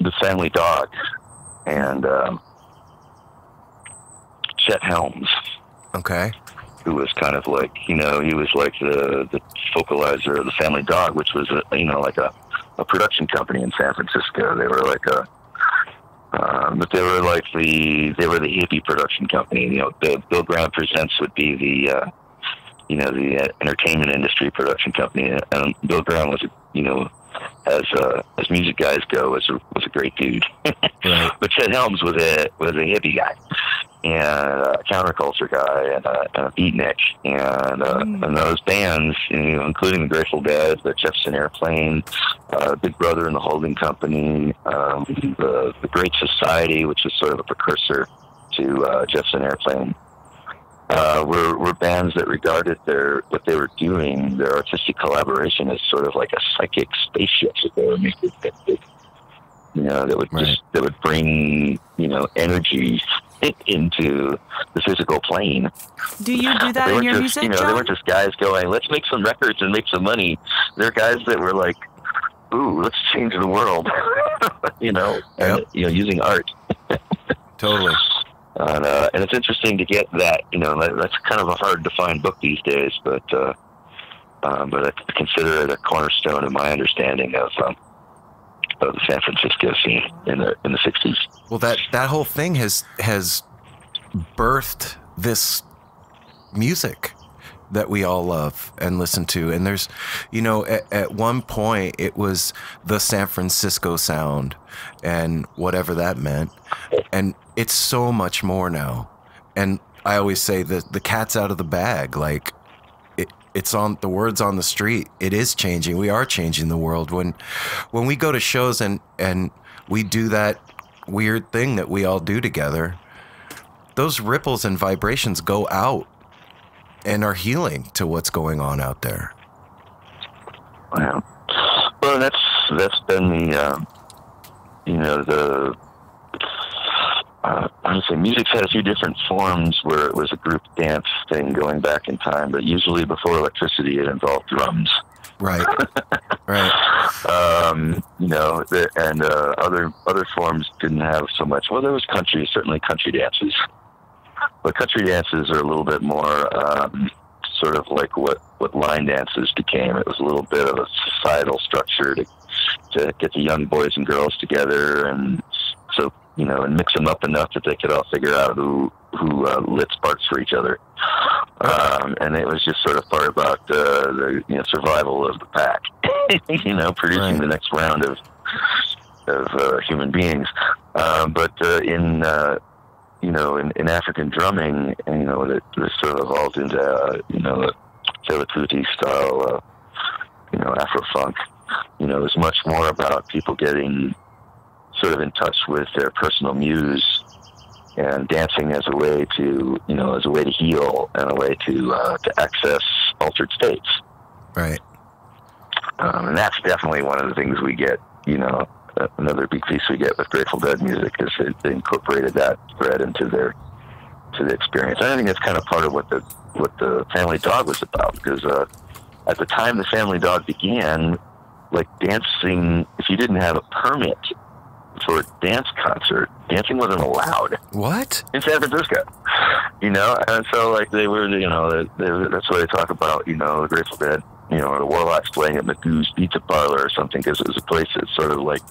the Family Dog and um, Chet Helms. Okay. Who was kind of like, you know, he was like the the vocalizer of the Family Dog, which was a, you know like a a production company in San Francisco. They were like a, um, but they were like the, they were the hippie production company. You know, the Bill Graham Presents would be the, uh, you know, the entertainment industry production company. And Bill Graham was, you know, as uh, as music guys go, was a, was a great dude. Right. But Chet Helms was a was a hippie guy, and a counterculture guy, and a, and a beatnik, and, uh, mm. and those bands, you know, including the Grateful Dead, the Jefferson Airplane, uh, Big Brother and the Holding Company, um, the, the Great Society, which is sort of a precursor to uh, Jefferson Airplane, uh, were, were bands that regarded their what they were doing, their artistic collaboration, as sort of like a psychic spaceship that they were making. You know, that would right. just that would bring, you know, energy into the physical plane. Do you do that in your just, music? You know, John? They weren't just guys going, "Let's make some records and make some money." They're guys that were like, "Ooh, let's change the world," you know, yep. and, you know, using art. Totally. And, uh, and it's interesting to get that. You know, that's kind of a hard to find book these days, but uh, uh, but I consider it a cornerstone in my understanding of. Um, of the San Francisco scene in the in the sixties. Well, that that whole thing has has birthed this music that we all love and listen to. And there's, you know, at, at one point it was the San Francisco sound and whatever that meant. And it's so much more now. And I always say that the cat's out of the bag. Like, it's on the words on the street. It is changing. We are changing the world. When, when we go to shows and, and we do that weird thing that we all do together, those ripples and vibrations go out and are healing to what's going on out there. Wow. Well, that's, that's been the, uh, you know, the, Uh, I would say music's had a few different forms where it was a group dance thing going back in time, but usually before electricity, it involved drums. Right. Right. Um, you know, the, and uh, other other forms didn't have so much. Well, there was country, certainly country dances. But country dances are a little bit more um, sort of like what, what line dances became. It was a little bit of a societal structure to, to get the young boys and girls together and so you know, and mix them up enough that they could all figure out who who uh, lit sparks for each other. Um, and it was just sort of part about uh, the you know, survival of the pack, you know, producing right. the next round of of uh, human beings. Um, but uh, in uh, you know, in, in African drumming, you know, it, it sort of evolved into uh, you know, Fela Kuti style, uh, you know, Afro funk. You know, it was much more about people getting sort of in touch with their personal muse and dancing as a way to, you know, as a way to heal and a way to, uh, to access altered states. Right. Um, and that's definitely one of the things we get, you know, uh, another big piece we get with Grateful Dead music is that they incorporated that thread into their, to the experience. And I think that's kind of part of what the, what the Family Dog was about because, uh, at the time the Family Dog began, like dancing, if you didn't have a permit sort of dance concert. Dancing wasn't allowed. What? In San Francisco. You know, and so, like, they were, you know, they, they, that's what they talk about, you know, the Grateful Dead, you know, or the Warlocks playing at Magoo's Pizza Parlor or something, because it was a place that sort of, like,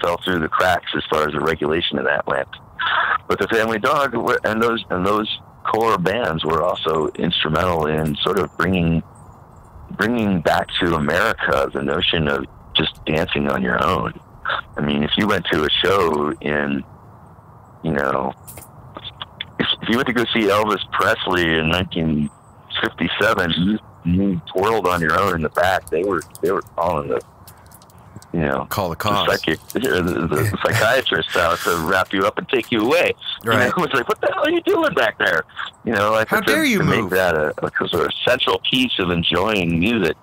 fell through the cracks as far as the regulation of that went. But the Family Dog and those and those core bands were also instrumental in sort of bringing bringing back to America the notion of just dancing on your own. I mean, if you went to a show in, you know, if, if you went to go see Elvis Presley in nineteen fifty-seven, you, you twirled on your own in the back. They were they were calling the, you know, call the cops, the, psychic, the, the, the psychiatrist out to wrap you up and take you away. Right. You know, it's like, what the hell are you doing back there? You know, like, how dare you move? Make that a, a sort of central piece of enjoying music.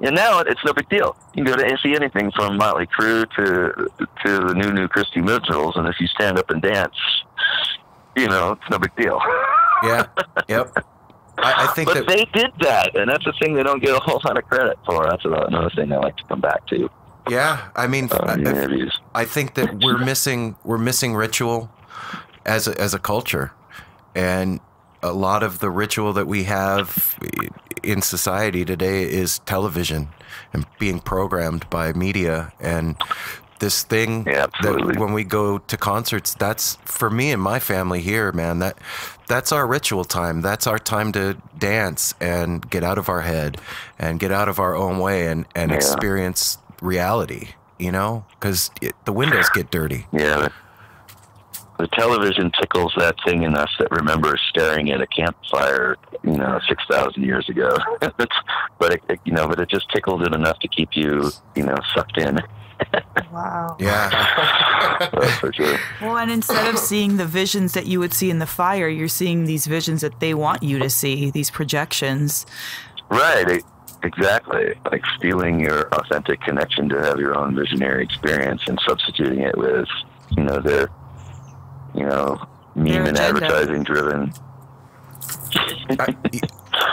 And now it's no big deal. You can go to see anything from Motley Crue to to the new new Christy Mitchells, and if you stand up and dance, you know, it's no big deal. Yeah. Yep. I, I think but that... they did that, and that's the thing they don't get a whole lot of credit for. That's another thing I like to come back to. Yeah, I mean, um, I, I think that we're missing we're missing ritual as a, as a culture, and a lot of the ritual that we have in society today is television and being programmed by media and this thing. Yeah, that when we go to concerts, that's for me and my family here, man, that that's our ritual time. That's our time to dance and get out of our head and get out of our own way and, and yeah. experience reality, you know, because the windows get dirty. Yeah. The television tickles that thing in us that remembers staring at a campfire, you know, six thousand years ago. But, it, it, you know, but it just tickles it enough to keep you, you know, sucked in. Wow. Yeah. That's for sure. Well, and instead of seeing the visions that you would see in the fire, you're seeing these visions that they want you to see, these projections. Right. It, Exactly. Like stealing your authentic connection to have your own visionary experience and substituting it with, you know, their, you know, meme and advertising driven. I,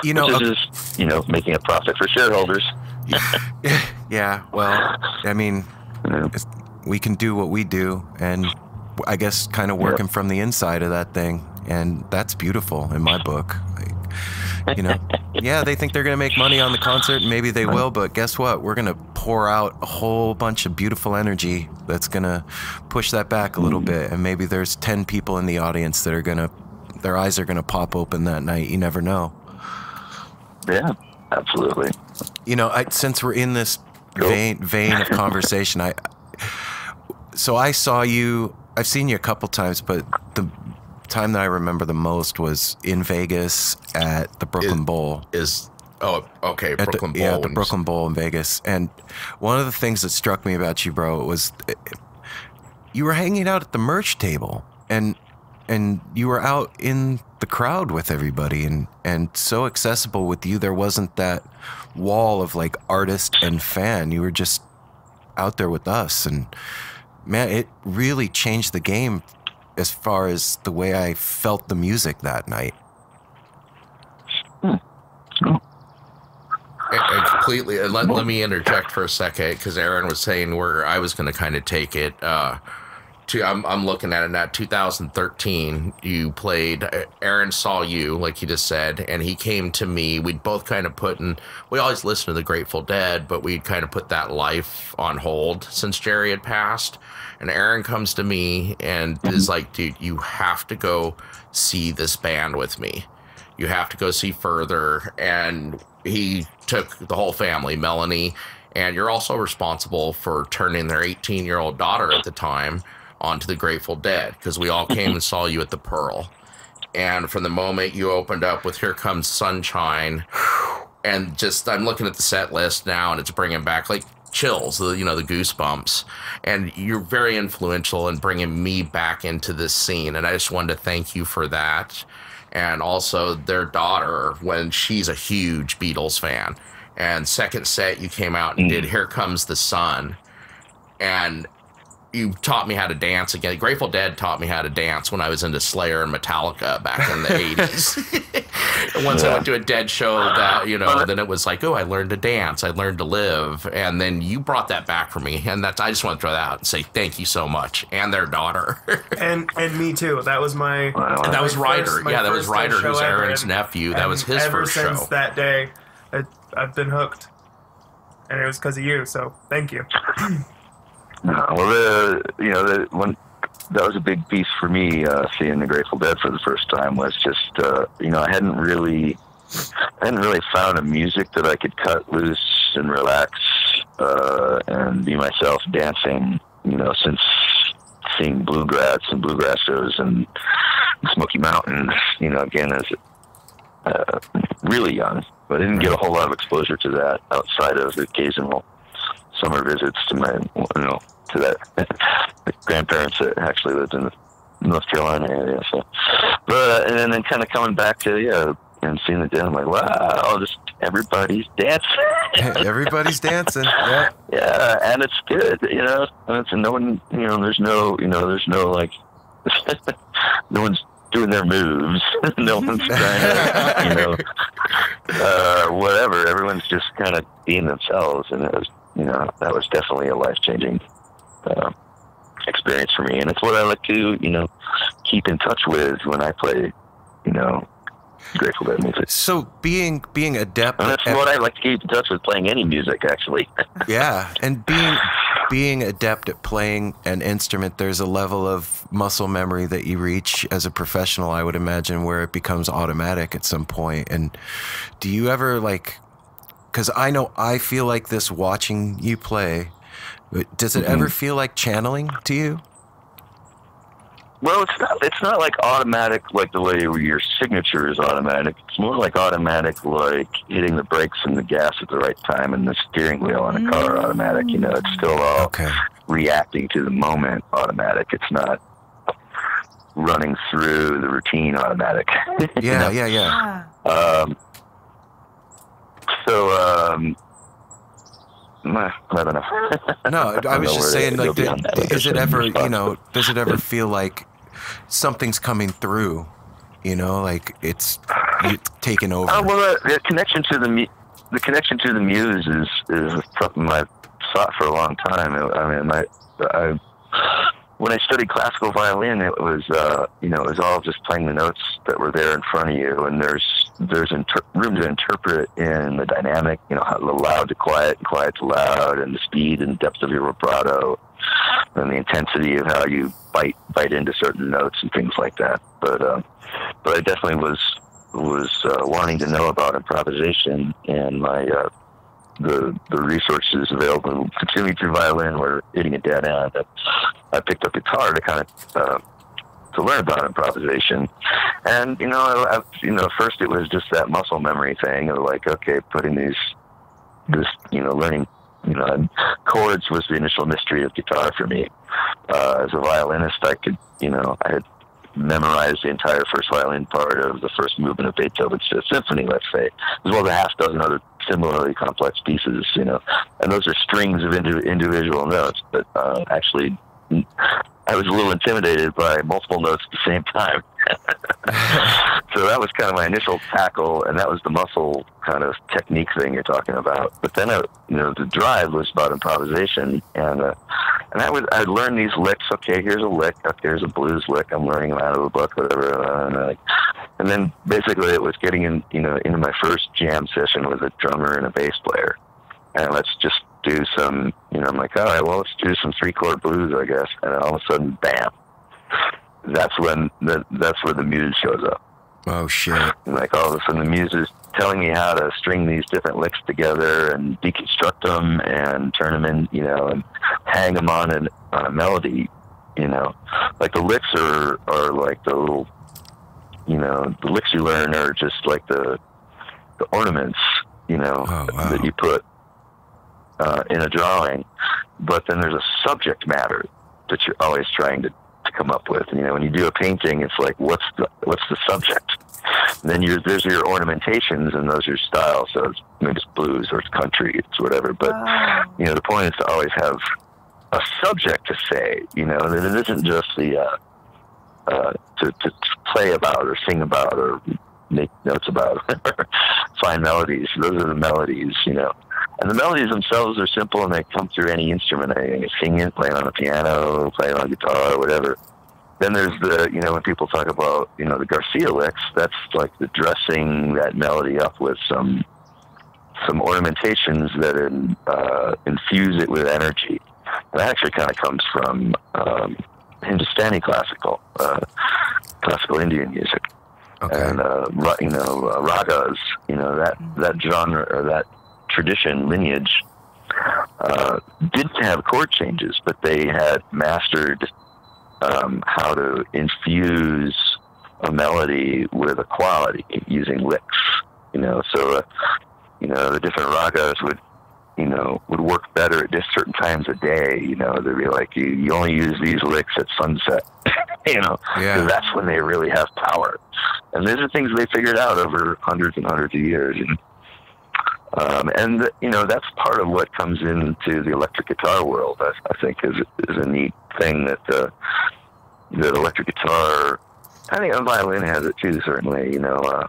you know, which is uh, just, you know, making a profit for shareholders. Yeah, yeah. Well, I mean, yeah. we can do what we do, and I guess kind of working yeah. from the inside of that thing. And that's beautiful in my book. Like, you know, yeah, they think they're going to make money on the concert. Maybe they will, but guess what? We're going to pour out a whole bunch of beautiful energy that's going to push that back a little bit. And maybe there's ten people in the audience that are going to, their eyes are going to pop open that night. You never know. Yeah, absolutely. You know, I, since we're in this cool. vein, vein of conversation, I, so I saw you, I've seen you a couple times, but the time that I remember the most was in Vegas at the Brooklyn is, Bowl. Is oh okay at Brooklyn the, Bowl. Yeah, the Brooklyn Bowl in Vegas. And one of the things that struck me about you, bro, was it, you were hanging out at the merch table, and and you were out in the crowd with everybody, and and so accessible with you. There wasn't that wall of like artist and fan. You were just out there with us, and man, it really changed the game as far as the way I felt the music that night. Hmm. Oh. I, I completely, let, let me interject for a second, because Aaron was saying where I was going to kind of take it. Uh, to I'm, I'm looking at it now, two thousand thirteen, you played, Aaron saw you, like you just said, and he came to me. We'd both kind of put in, we always listened to the Grateful Dead, but we'd kind of put that life on hold since Jerry had passed. And Aaron comes to me and is like, dude, you have to go see this band with me. You have to go see Further. And he took the whole family, Melanie. And you're also responsible for turning their eighteen-year-old daughter at the time onto the Grateful Dead, because we all came and saw you at the Pearl. And from the moment you opened up with Here Comes Sunshine, and just I'm looking at the set list now, and it's bringing back, like, chills, you know, the goosebumps. And you're very influential in bringing me back into this scene, and I just wanted to thank you for that. And also their daughter, when she's a huge Beatles fan. And second set, you came out and did Here Comes the Sun, and you taught me how to dance again. Grateful Dead taught me how to dance when I was into Slayer and Metallica back in the eighties. once yeah. I went to a Dead show that, you know, then it was like, oh, I learned to dance, I learned to live. And then you brought that back for me. And that's, I just want to throw that out and say thank you so much. And their daughter. and and me too. That was my... Wow. That was Ryder. Yeah, that was Ryder, who's Aaron's nephew. That was his first show. Ever since that day, I, I've been hooked. And it was because of you, so thank you. No, well, the, you know, the, when, that was a big piece for me, uh, seeing the Grateful Dead for the first time was just, uh, you know, I hadn't really, I hadn't really found a music that I could cut loose and relax uh, and be myself dancing, you know, since seeing bluegrass and bluegrass shows and Smoky Mountains, you know, again, as uh, really young. But I didn't get a whole lot of exposure to that outside of the occasional summer visits to my, you know, to that the grandparents that actually lived in the North Carolina area. So, but and then, then kind of coming back to yeah and seeing the Dead, I'm like, wow, just everybody's dancing. everybody's dancing. Yeah. Yeah, and it's good, you know. And it's no one, you know, there's no, you know, there's no like, no one's doing their moves. No one's trying to, you know, uh, whatever. Everyone's just kind of being themselves. And it was, you know, that was definitely a life-changing uh, experience for me. And it's what I like to, you know, keep in touch with when I play, you know, Grateful Dead music. So being being adept... And that's at, what I like to keep in touch with, playing any music, actually. Yeah, and being... Being adept at playing an instrument, there's a level of muscle memory that you reach as a professional, I would imagine, where it becomes automatic at some point. And do you ever like, because I know I feel like this watching you play, does it mm-hmm. ever feel like channeling to you? Well, it's not, it's not like automatic, like the way your signature is automatic. It's more like automatic, like hitting the brakes and the gas at the right time and the steering wheel on a car automatic. You know, it's still all okay. reacting to the moment automatic. It's not running through the routine automatic. Yeah, you know? yeah, yeah. Um, so, um... I don't know. No, I was just saying, like, does it ever, you know, does it ever feel like something's coming through, you know, like it's, it's taken over? Oh, well, the, the connection to the the connection to the muse is is something I've sought for a long time. I mean, I, I when I studied classical violin, it was uh, you know, it was all just playing the notes that were there in front of you, and there's. There's inter room to interpret in the dynamic, you know, how loud to quiet and quiet to loud, and the speed and depth of your vibrato, and the intensity of how you bite bite into certain notes and things like that. But um, but I definitely was was uh, wanting to know about improvisation, and my uh, the the resources available to me through violin were hitting a dead end. I picked up guitar to kind of. Uh, to learn about improvisation. And, you know, I, I, you know, first it was just that muscle memory thing of like, okay, putting these, this, you know, learning, you know, chords was the initial mystery of guitar for me. Uh, as a violinist, I could, you know, I had memorized the entire first violin part of the first movement of Beethoven's Fifth Symphony, let's say, as well as a half dozen other similarly complex pieces, you know, and those are strings of indi individual notes, but uh, actually, I was a little intimidated by multiple notes at the same time. So that was kind of my initial tackle, and that was the muscle kind of technique thing you're talking about. But then, I, you know, the drive was about improvisation, and uh, and I would I'd learn these licks. Okay, here's a lick. Okay, here's a blues lick. I'm learning them out of a book, whatever. Uh, and then basically, it was getting in, you know, into my first jam session with a drummer and a bass player, and let's just. do some, you know, I'm like, all right, well, let's do some three-chord blues, I guess. And all of a sudden, bam, that's when the, that's where the muse shows up. Oh, shit. And like, all of a sudden, the muse is telling me how to string these different licks together and deconstruct them and turn them in, you know, and hang them on, an, on a melody, you know. Like, the licks are, are like the little, you know, the licks you learn are just like the, the ornaments, you know, oh, wow. that you put. Uh, in a drawing, but then there's a subject matter that you're always trying to, to come up with. And, you know, when you do a painting, it's like, what's the, what's the subject? And then you're, there's your ornamentations, and those are your styles. So it's, I mean, it's blues or it's country, it's whatever. But, wow. you know, the point is to always have a subject to say, you know, that it isn't just the, uh, uh, to, to play about or sing about or make notes about or find melodies. Those are the melodies, you know. And the melodies themselves are simple, and they come through any instrument. I mean, singing, playing on a piano, playing on guitar, whatever. Then there's the, you know, when people talk about, you know, the Garcia licks, that's like the dressing that melody up with some some ornamentations that in, uh, infuse it with energy. And that actually kind of comes from um, Hindustani classical, uh, classical Indian music. Okay. And, uh, you know, uh, ragas, you know, that, that genre or that tradition, lineage, uh, didn't have chord changes, but they had mastered um, how to infuse a melody with a quality using licks, you know, so, uh, you know, the different ragas would, you know, would work better at just certain times of day, you know, they'd be like, you, you only use these licks at sunset, you know, yeah. That's when they really have power. And these are things they figured out over hundreds and hundreds of years. And, Um, and, you know, that's part of what comes into the electric guitar world, I, I think, is is a neat thing that the, the electric guitar, I think a violin has it too, certainly, you know, uh,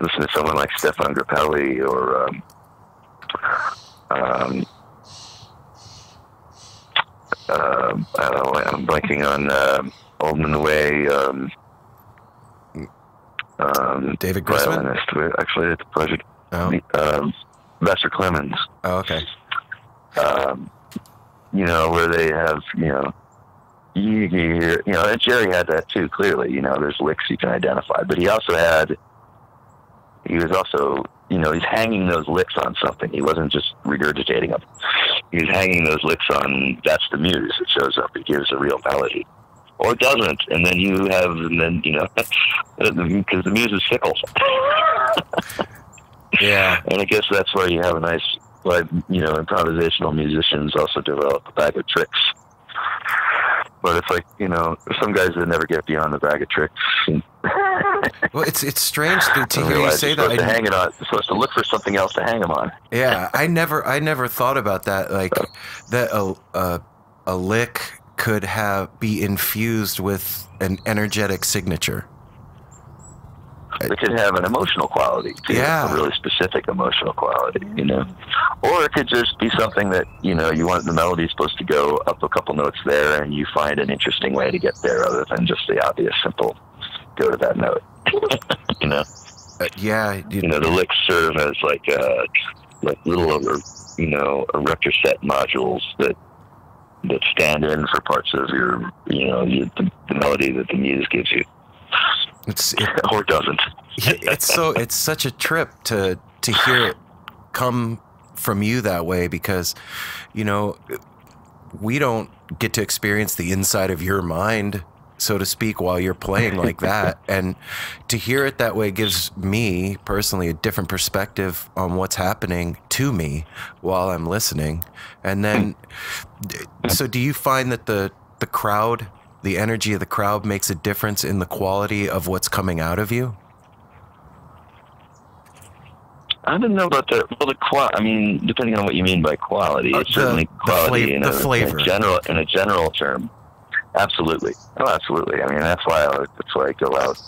listen to someone like Stefan Grappelli or, um, um, uh, I don't know, I'm blanking on um, Old Man Away, um, um, David Grisman? Actually, it's a pleasure. Oh. Um, Lester Clemens. Oh, okay. Um, you know, where they have, you know, you, you hear, you know, and Jerry had that too, clearly. You know, there's licks you can identify. But he also had, he was also, you know, he's hanging those licks on something. He wasn't just regurgitating them. He was hanging those licks on, that's the muse. It shows up. It gives a real melody. Or it doesn't. And then you have, and then, you know, because the muse is fickle. Yeah, and I guess that's where you have a nice, like, you know, improvisational musicians also develop a bag of tricks. But it's like, you know, some guys that never get beyond the bag of tricks. Well, it's it's strange to, to hear you say that. You're supposed to hang it on. You're supposed to look for something else to hang them on. Yeah, I never, I never thought about that. Like so. that a, a a lick could have be infused with an energetic signature. It could have an emotional quality, too, yeah. A really specific emotional quality, you know. Or it could just be something that, you know, you want the melody supposed to go up a couple notes there, and you find an interesting way to get there other than just the obvious simple go to that note, you know. Uh, yeah. You, you know, the licks serve as like a, like little, over, you know, erector set modules that that stand in for parts of your, you know, your, the, the melody that the muse gives you. It's, it, or doesn't. It's so it's such a trip to to hear it come from you that way, because, you know, we don't get to experience the inside of your mind, so to speak, while you're playing like that. And to hear it that way gives me personally a different perspective on what's happening to me while I'm listening. And then, so do you find that the the crowd? The energy of the crowd makes a difference in the quality of what's coming out of you? I don't know about the, well, the qual. I mean, depending on what you mean by quality, uh, it's the, certainly quality in a, in a general, in a general term. Absolutely. Oh, absolutely. I mean, that's why I, that's why I go out,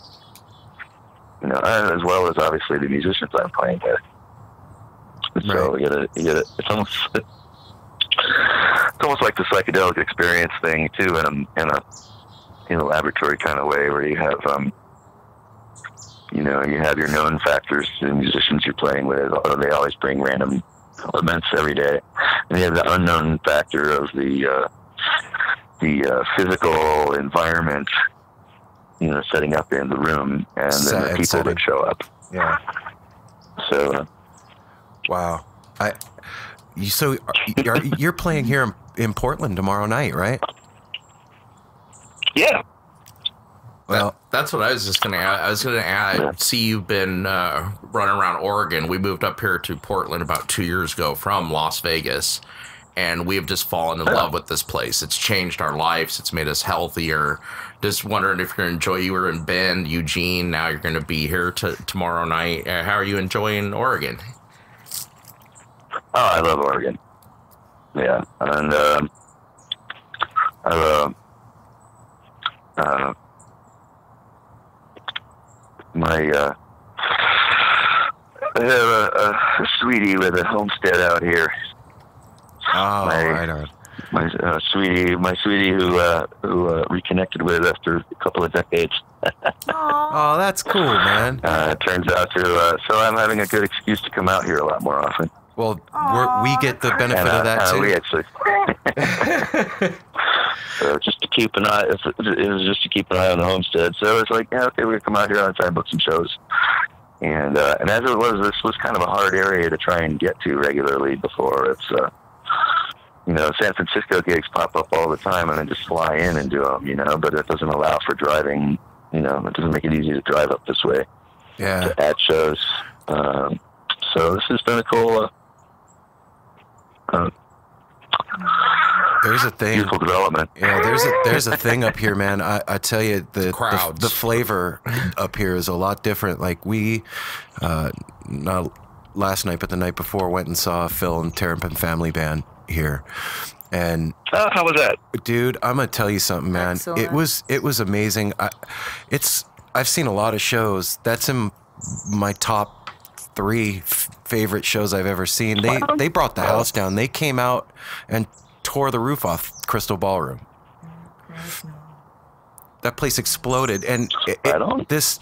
you know, as well as obviously the musicians I'm playing with. So right. you gotta, you gotta, it's almost, it's almost like the psychedelic experience thing too, in a in a in a laboratory kind of way, where you have um you know you have your known factors, the musicians you're playing with, although they always bring random elements every day, and you have the unknown factor of the uh, the uh, physical environment, you know, setting up in the room, and then the people setting. that show up. Yeah. So. Uh, wow. I. So you're, you're playing here in Portland tomorrow night, right? Yeah. Well, that, that's what I was just going to add. I was going to add, I see you've been uh, running around Oregon. We moved up here to Portland about two years ago from Las Vegas, and we've just fallen in love with this place. It's changed our lives. It's made us healthier. Just wondering if you're enjoying, you were in Bend, Eugene, now you're going to be here to, tomorrow night. Uh, how are you enjoying Oregon? Oh, I love Oregon. Yeah, and uh, uh, uh, my uh, I have a, a sweetie with a homestead out here. Oh, my, right on. My uh, sweetie, my sweetie, who uh, who uh, reconnected with after a couple of decades. Oh, that's cool, man. Uh, it turns out to uh, so I'm having a good excuse to come out here a lot more often. Well, we're, we get the benefit and, uh, of that uh, too. We actually. So just to keep an eye, it was just to keep an eye on the homestead. So it's like, yeah, okay, we're gonna come out here and try and book some shows. And uh, and as it was, this was kind of a hard area to try and get to regularly before. It's uh, you know, San Francisco gigs pop up all the time, and I just fly in and do them, you know. But it doesn't allow for driving. You know, it doesn't make it easy to drive up this way. Yeah. To add shows. Um, so this has been a cool. Uh, uh, There's a thing. Beautiful development. Yeah, there's a there's a thing up here, man. I, I tell you, the the, the flavor up here is a lot different. Like we, uh, not last night, but the night before, went and saw Phil and Terrapin Family Band here. And oh, how was that, dude? I'm gonna tell you something, man. Excellent. It was it was amazing. I, it's I've seen a lot of shows. That's in my top three f favorite shows I've ever seen. They they brought the house down. They came out and tore the roof off Crystal Ballroom. That place exploded, and it, it, this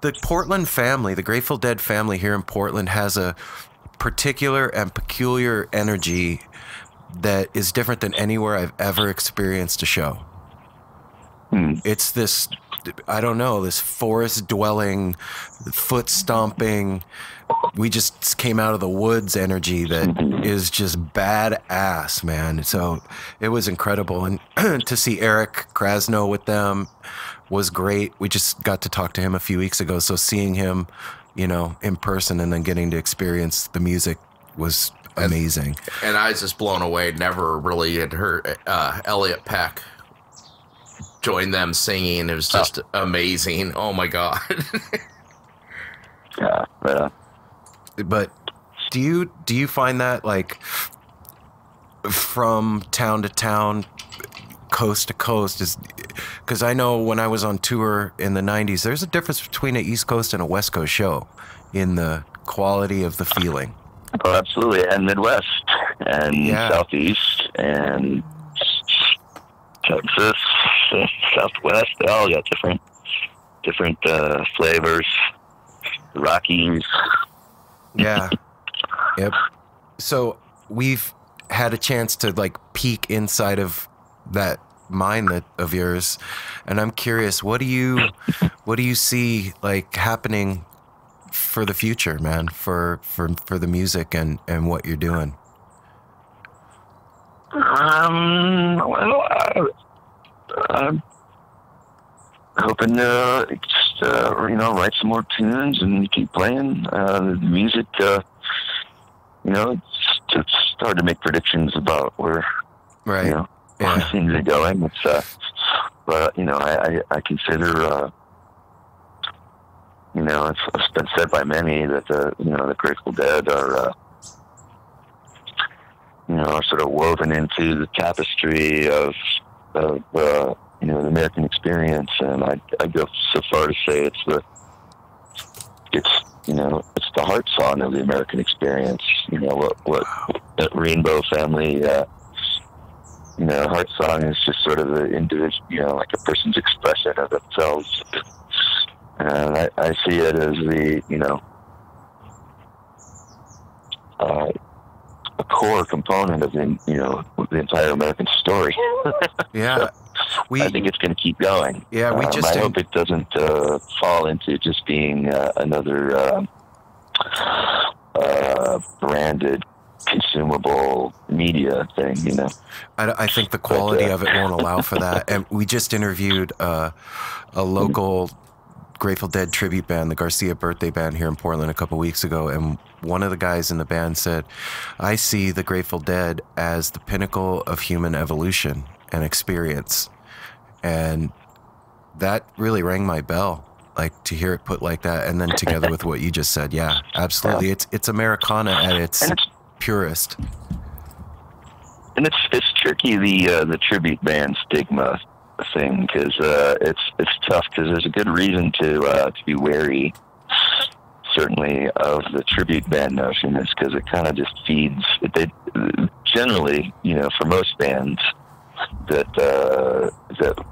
the Portland family, the Grateful Dead family here in Portland, has a particular and peculiar energy that is different than anywhere I've ever experienced a show. Hmm. It's this, I don't know, this forest dwelling, foot stomping, we just came out of the woods energy that is just badass, man. So it was incredible. And to see Eric Krasno with them was great. We just got to talk to him a few weeks ago. So seeing him, you know, in person and then getting to experience the music was amazing. And, and I was just blown away. Never really had heard uh, Elliot Peck join them singing. It was just oh. amazing. Oh, my God. Yeah, but... Uh... But do you do you find that, like, from town to town, coast to coast, is because I know when I was on tour in the nineties, there's a difference between an East Coast and a West Coast show in the quality of the feeling. Oh, absolutely, and Midwest and yeah. Southeast and Texas, Southwest, they all got different different uh, flavors. The Rockies. Yeah. Yep. So we've had a chance to like peek inside of that mind that of yours, and I'm curious, what do you, what do you see like happening for the future, man? For for for the music and and what you're doing. Um. Well, I, I'm hoping to. Uh, you know, write some more tunes and keep playing uh, the music. Uh, you know, it's, it's hard to make predictions about where, right. you know, yeah. where things are going. It's, uh, but you know, I, I, I consider, uh, you know, it's, it's been said by many that the, you know, the Grateful Dead are, uh, you know, are sort of woven into the tapestry of, of. Uh, You know, the American experience, and I I go so far to say it's the it's you know it's the heart song of the American experience. You know what what that Rainbow Family uh, you know heart song is just sort of the individual, you know, like a person's expression of themselves, and I, I see it as the you know uh, a core component of the you know the entire American story. Yeah. So, We, I think it's going to keep going. Yeah, we just. Um, I hope it doesn't uh, fall into just being uh, another uh, uh, branded, consumable media thing. You know, I, I think the quality but, uh, of it won't allow for that. And we just interviewed uh, a local Grateful Dead tribute band, the Garcia Birthday Band, here in Portland a couple weeks ago, and one of the guys in the band said, "I see the Grateful Dead as the pinnacle of human evolution." And experience, and that really rang my bell. Like to hear it put like that, and then together with what you just said, yeah, absolutely. Yeah. It's it's Americana at its, it's purest. And it's it's tricky the uh, the tribute band stigma thing because uh, it's it's tough because there's a good reason to uh, to be wary certainly of the tribute band notion is because it kind of just feeds. They generally, you know, for most bands that uh, that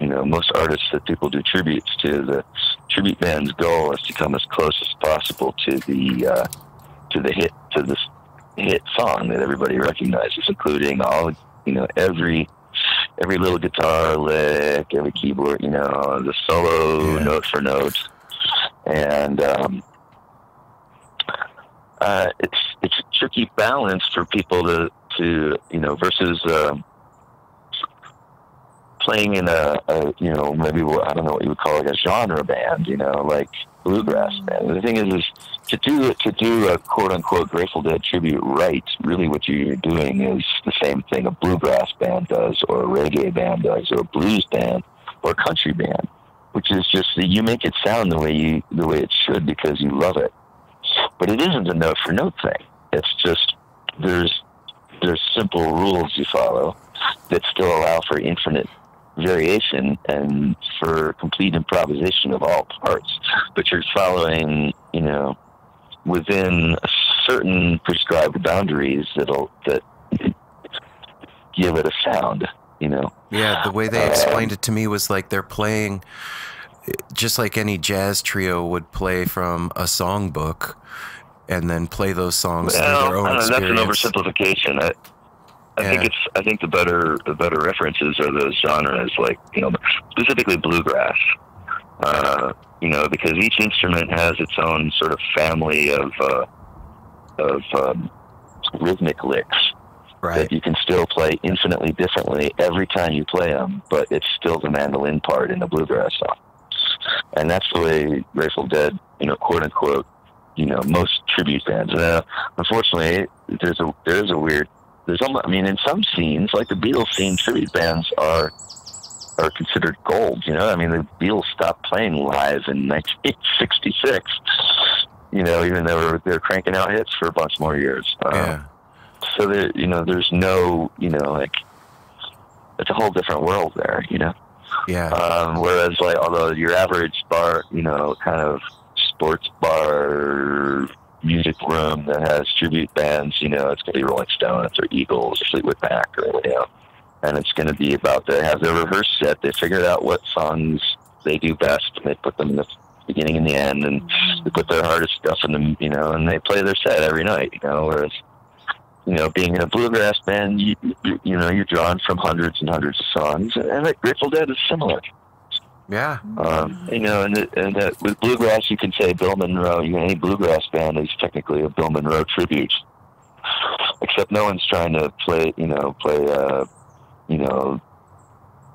you know, most artists that people do tributes to, the tribute band's goal is to come as close as possible to the uh, to the hit to this hit song that everybody recognizes, including all you know every. Every little guitar lick, every keyboard, you know, the solo yeah. note for note, and um, uh, it's it's a tricky balance for people to to you know versus uh, playing in a, a you know maybe I don't know what you would call like a genre band, you know, like bluegrass band. The thing is, is to do to do a quote unquote Grateful Dead tribute right, really what you're doing is the same thing a bluegrass band does, or a reggae band does, or a blues band, or a country band, which is just that you make it sound the way you the way it should because you love it. But it isn't a note for note thing. It's just there's there's simple rules you follow that still allow for infinite variation and for complete improvisation of all parts, but you're following, you know, within certain prescribed boundaries that'll that give it a sound, you know. Yeah, the way they explained uh, it to me was like they're playing just like any jazz trio would play from a songbook, and then play those songs well, through their own I don't know, experience. That's an oversimplification. I, I yeah. think it's. I think the better the better references are those genres, like you know, specifically bluegrass. Uh, you know, because each instrument has its own sort of family of uh, of um, rhythmic licks right. that you can still play infinitely differently every time you play them, but it's still the mandolin part in the bluegrass song. And that's the way Grateful Dead, you know, quote unquote, you know, most tribute bands. Now, unfortunately, there's a there's a weird. There's almost, I mean, in some scenes, like the Beatles scene, tribute bands are are considered gold, you know? I mean, the Beatles stopped playing live in nineteen sixty-six, you know, even though they were cranking out hits for a bunch more years. Yeah. Um, so, there, you know, there's no, you know, like, it's a whole different world there, you know? Yeah. Um, whereas, like, although your average bar, you know, kind of sports bar music room that has tribute bands, you know, it's going to be Rolling Stones or Eagles or Fleetwood Mac or anything else. And it's going to be about, they have their rehearse set, they figured out what songs they do best, and they put them in the beginning and the end, and they put their hardest stuff in them, you know, and they play their set every night, you know, whereas, you know, being in a bluegrass band, you, you, you know, you're drawn from hundreds and hundreds of songs, and like Grateful Dead is similar. Yeah, um, you know, and, and uh, with bluegrass, you can say Bill Monroe. You know, any bluegrass band is technically a Bill Monroe tribute, except no one's trying to play, you know, play, uh, you know,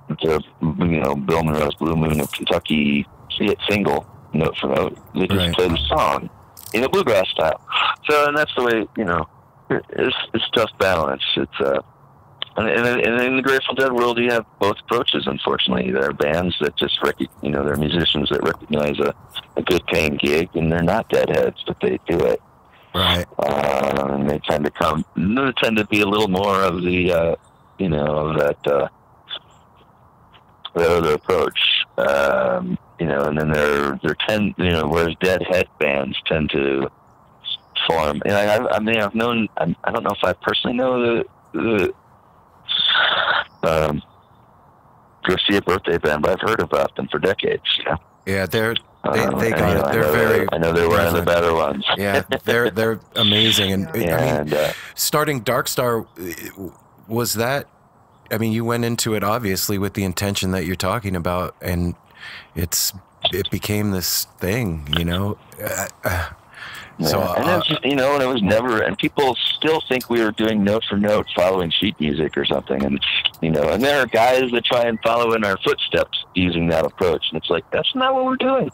the, you know, Bill Monroe's "Blue Moon of Kentucky" hit single note for note. They just right. play the song in a bluegrass style. So, and that's the way, you know, it's it's tough balance. It's uh. And, and, and in the Grateful Dead world, you have both approaches, unfortunately. There are bands that just, rec you know, there are musicians that recognize a, a good-paying gig, and they're not deadheads, but they do it. Right. Uh, and they tend to come, they tend to be a little more of the, uh, you know, that, uh, the other approach. Um, you know, and then there, there tend, you know, whereas deadhead bands tend to form. And I, I, I mean, I've known, I, I don't know if I personally know the, the Um, Garcia birthday band, but I've heard about them for decades. Yeah, yeah, they're they, um, they got it. They're I know very. They're, I know they're one of the better ones. Yeah, they're they're amazing. And, yeah, I mean, and uh, starting Dark Star, was that? I mean, you went into it obviously with the intention that you're talking about, and it's it became this thing, you know. Uh, uh, Yeah. So, uh, and it was just, you know, and it was never, and people still think we were doing note for note following sheet music or something. And, you know, and there are guys that try and follow in our footsteps using that approach. And it's like, that's not what we're doing.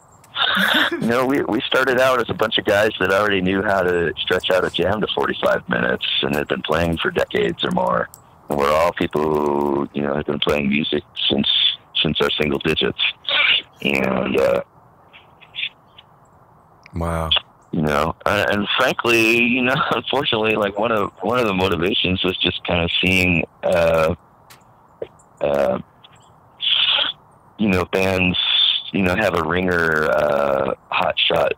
you know, we, we started out as a bunch of guys that already knew how to stretch out a jam to forty-five minutes and had been playing for decades or more. And we're all people who, you know, have been playing music since, since our single digits. And, uh, wow. You know, and frankly, you know, unfortunately, like one of one of the motivations was just kind of seeing, uh, uh, you know, bands, you know, have a ringer, uh, hot shot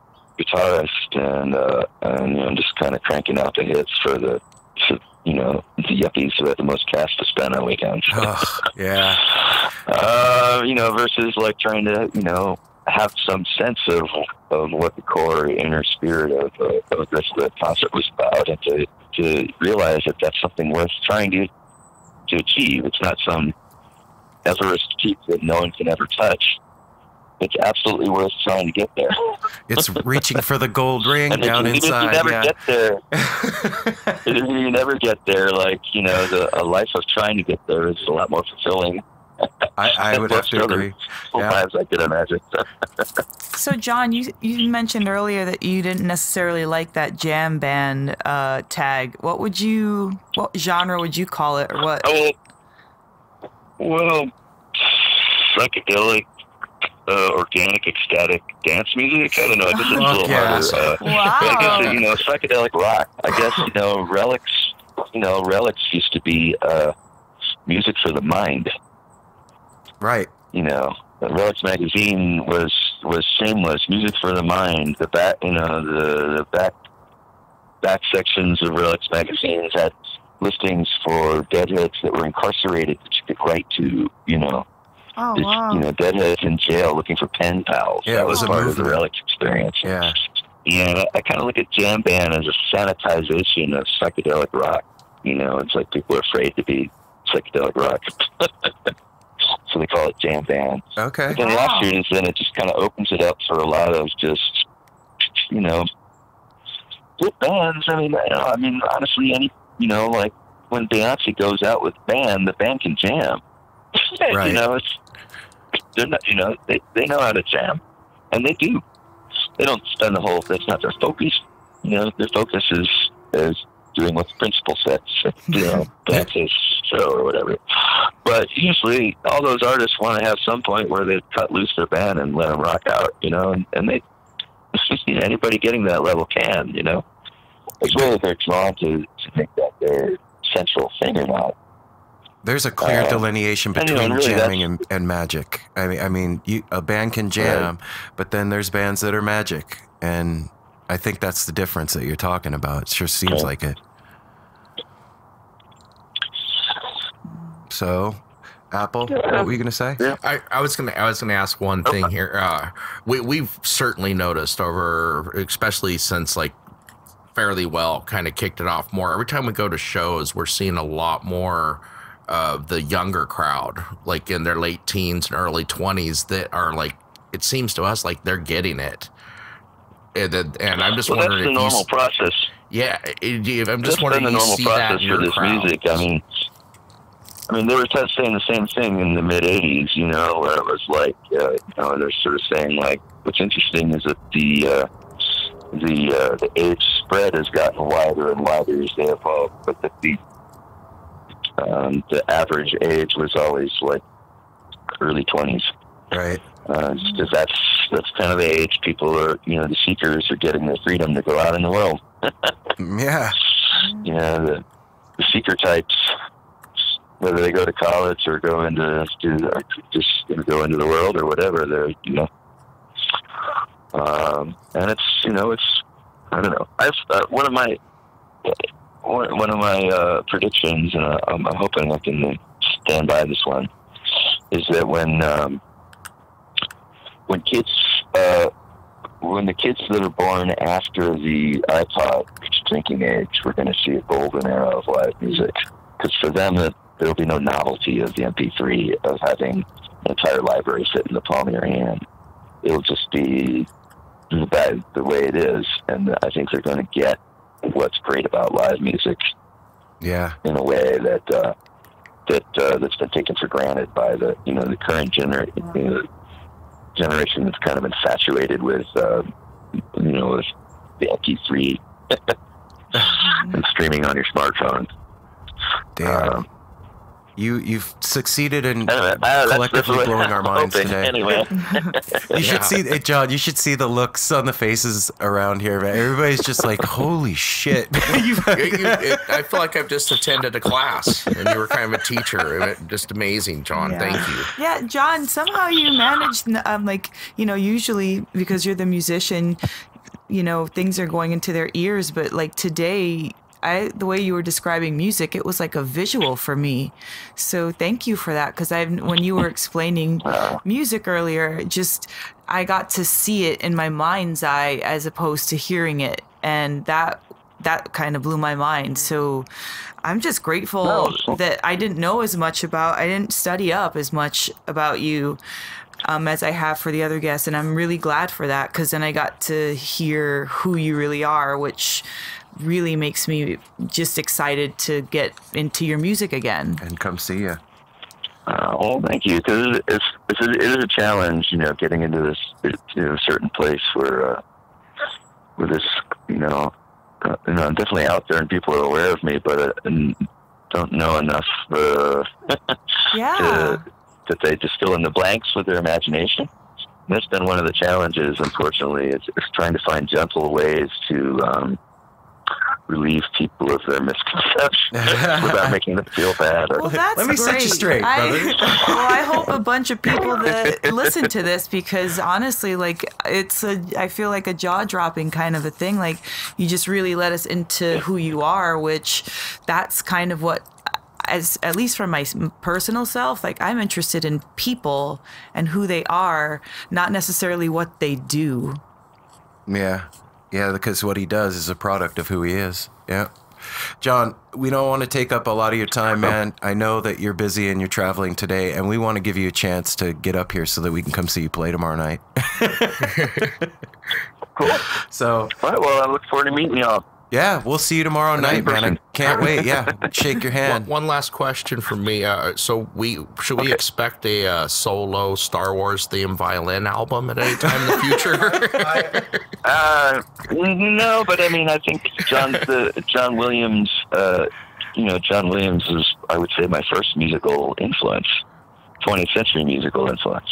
guitarist, and uh, and you know, just kind of cranking out the hits for the, for, you know, the yuppies who had the most cash to spend on weekends. Oh, yeah. Uh, you know, versus like trying to, you know, have some sense of of what the core inner spirit of uh, of this concert was about, and to to realize that that's something worth trying to to achieve. It's not some Everest peak that no one can ever touch. It's absolutely worth trying to get there. It's reaching for the gold ring and down you, inside. You never yeah. get there. You never get there. Like, you know, the, a life of trying to get there is a lot more fulfilling. I, I would have to agree. Sometimes yeah. I could imagine. So, John, you you mentioned earlier that you didn't necessarily like that jam band uh, tag. What would you? What genre would you call it, or what? Oh, well, psychedelic. Uh, organic, ecstatic dance music. I don't know. It just seems a little yeah. harder. Uh, wow. But I guess, you know, psychedelic rock. I guess, you know, Relix. You know, Relix used to be uh, music for the mind. Right. You know, Relix magazine was was shameless music for the mind. The back, you know, the, the back back sections of Relix magazines had listings for deadheads that were incarcerated that you could write to. You know. Oh, wow. You know, deadheads in jail looking for pen pals. Yeah, that was, was part movement. of the Relix experience. Yeah. Yeah, I kind of look at jam band as a sanitization of psychedelic rock. You know, it's like people are afraid to be psychedelic rock. So they call it jam band. Okay. But then wow. law students, then it just kind of opens it up for a lot of just, you know, good bands. I mean, I mean, honestly, any, you know, like when Beyonce goes out with band, the band can jam. Right. You know, it's, they're not, you know, they, they know how to jam, and they do. They don't spend the whole, that's not their focus. You know, their focus is, is doing what the principal says, you know, dances, show, or whatever. But usually, all those artists want to have some point where they cut loose their band and let them rock out, you know, and, and they, you know, anybody getting that level can, you know. It's whether they're drawn to, to think that they're central thing or not. There's a clear uh, delineation between I mean, really jamming and, and magic. I mean, I mean, you, a band can jam, right. but then there's bands that are magic, and I think that's the difference that you're talking about. It sure seems okay. like it. So, Apple, yeah. what were you gonna say? Yeah. I, I was gonna, I was gonna ask one thing okay. here. Uh, we we've certainly noticed over, especially since like Fairly Well kind of kicked it off more. Every time we go to shows, we're seeing a lot more. Of uh, the younger crowd, like in their late teens and early twenties, that are like, it seems to us like they're getting it. And, and I'm just well, wondering that's the if normal you, process. Yeah, it, I'm just that's wondering the normal you see process that in your for this crowd. Music. I mean, I mean, they were saying the same thing in the mid eighties, you know, where it was like, uh, you know, they're sort of saying like, what's interesting is that the uh, the uh, the age spread has gotten wider and wider as they evolve, but the, the Um, the average age was always like early twenties, right? Uh, because that's that's kind of the age people are, you know, the seekers are getting their freedom to go out in the world. Yeah, you know, the, the seeker types, whether they go to college or go into or just go into the world or whatever, they're, you know, um, and it's, you know, it's, I don't know. I've uh, one of my. One of my uh, predictions, and I'm, I'm hoping I can stand by this one, is that when um, when kids, uh, when the kids that are born after the iPod drinking age, we're going to see a golden era of live music. Because for them, it, there'll be no novelty of the M P three, of having an entire library sit in the palm of your hand. It'll just be the, the way it is, and I think they're going to get what's great about live music, yeah, in a way that uh, that uh, that's been taken for granted by the, you know, the current gener yeah. you know, generation that's kind of infatuated with uh, you know, with the M P three and streaming on your smartphone. Damn, um, you you've succeeded in uh, collectively that's blowing our minds hoping. today. Anyway, you should see, hey, John. You should see the looks on the faces around here, man. Everybody's just like, "Holy shit!" you, it, I feel like I've just attended a class, and you were kind of a teacher. Just amazing, John. Yeah. Thank you. Yeah, John. Somehow you managed, um, like, you know, usually because you're the musician. you know, things are going into their ears. But like today, I the way you were describing music, it was like a visual for me. So thank you for that, because I when you were explaining music earlier, just I got to see it in my mind's eye as opposed to hearing it, and that that kind of blew my mind. So I'm just grateful no. that I didn't know as much about, I didn't study up as much about you um, as I have for the other guests. And I'm really glad for that, because then I got to hear who you really are, which really makes me just excited to get into your music again. And come see you. Uh, well, thank you. Because it's, it's, it is a challenge, you know, getting into this, you know, certain place where, uh, where this, you know, Uh, you know, I'm definitely out there and people are aware of me, but uh, and don't know enough uh, yeah. to, that they just fill in the blanks with their imagination. And that's been one of the challenges, unfortunately. It's, it's trying to find gentle ways to um, relieve people of their misconceptions without making them feel bad. Well, that's Let me great. set you straight, I, brother. Well, I hope a bunch of people that listen to this, because honestly, like, it's a, I feel like a jaw-dropping kind of a thing. Like, you just really let us into who you are, which that's kind of what, as at least from my personal self, like, I'm interested in people and who they are, not necessarily what they do. Yeah. Yeah, because what he does is a product of who he is. Yeah. John, we don't want to take up a lot of your time, man. I know that you're busy and you're traveling today, and we want to give you a chance to get up here so that we can come see you play tomorrow night. Cool. So, all right, well, I look forward to meeting y'all. Yeah, we'll see you tomorrow night, man. I can't wait. Yeah, shake your hand. One, one last question from me. Uh, so, we should we okay. expect a uh, solo Star Wars themed violin album at any time in the future? uh, no, but I mean, I think John's the John Williams. Uh, you know, John Williams is, I would say, my first musical influence, twentieth century musical influence,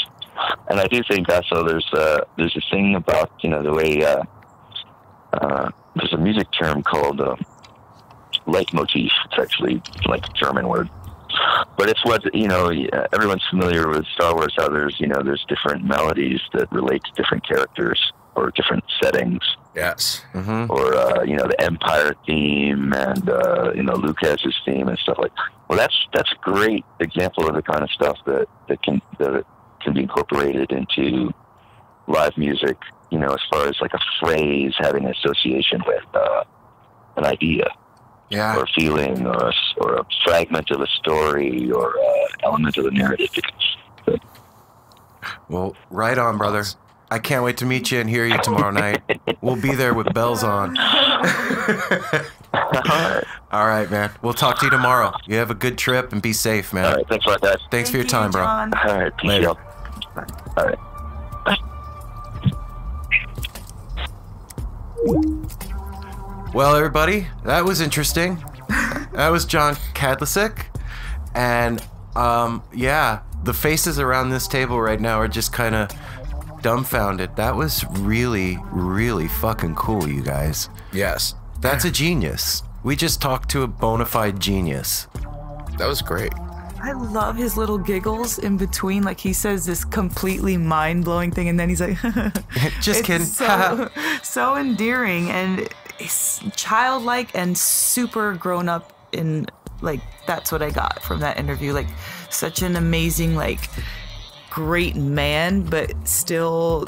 and I do think also there's uh, there's a thing about, you know, the way. Uh, uh, There's a music term called uh, Leitmotif. It's actually like a German word. But it's what, you know, everyone's familiar with Star Wars, how there's, you know, there's different melodies that relate to different characters or different settings. Yes. Mm-hmm. Or, uh, you know, the Empire theme and, uh, you know, Lucas's theme and stuff like that. Well, that's that's a great example of the kind of stuff that, that, can, that can be incorporated into live music. You know, as far as like a phrase having an association with uh, an idea, yeah, or a feeling, or a, or a fragment of a story, or an element of the narrative. Well, right on, brother. I can't wait to meet you and hear you tomorrow night. We'll be there with bells on. All right, man. We'll talk to you tomorrow. You have a good trip and be safe, man. All right, thanks a lot, guys. Thanks Thank for your you, time, John. bro. All right, thank you. All right. Well, everybody, that was interesting. That was John Kadlecik. And, um, yeah, the faces around this table right now are just kind of dumbfounded. That was really, really fucking cool, you guys. Yes. That's a genius. We just talked to a bona fide genius. That was great. I love his little giggles in between. Like, he says this completely mind-blowing thing, and then he's like, just kidding. so, so endearing and childlike and super grown-up. In, like, that's what I got from that interview. Like, such an amazing, like, great man, but still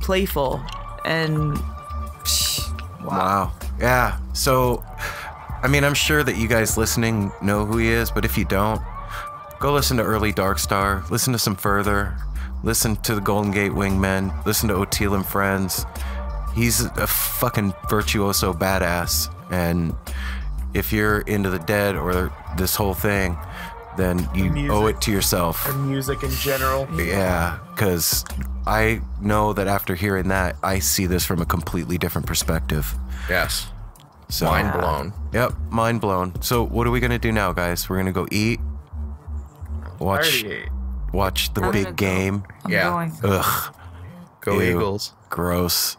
playful. And, psh, wow. wow. Yeah. So, I mean, I'm sure that you guys listening know who he is, but if you don't, go listen to early Dark Star, listen to some Further, listen to the Golden Gate Wingmen, listen to O'Teal and Friends. He's a fucking virtuoso badass. And if you're into the Dead or this whole thing, then you music, owe it to yourself. And music in general. Yeah, because I know that after hearing that, I see this from a completely different perspective. Yes. So, mind blown. Yep, mind blown. So what are we going to do now, guys? We're going to go eat. Watch, watch the I'm big game. Go. Yeah. Going. Ugh. Go Ew, Eagles. Gross.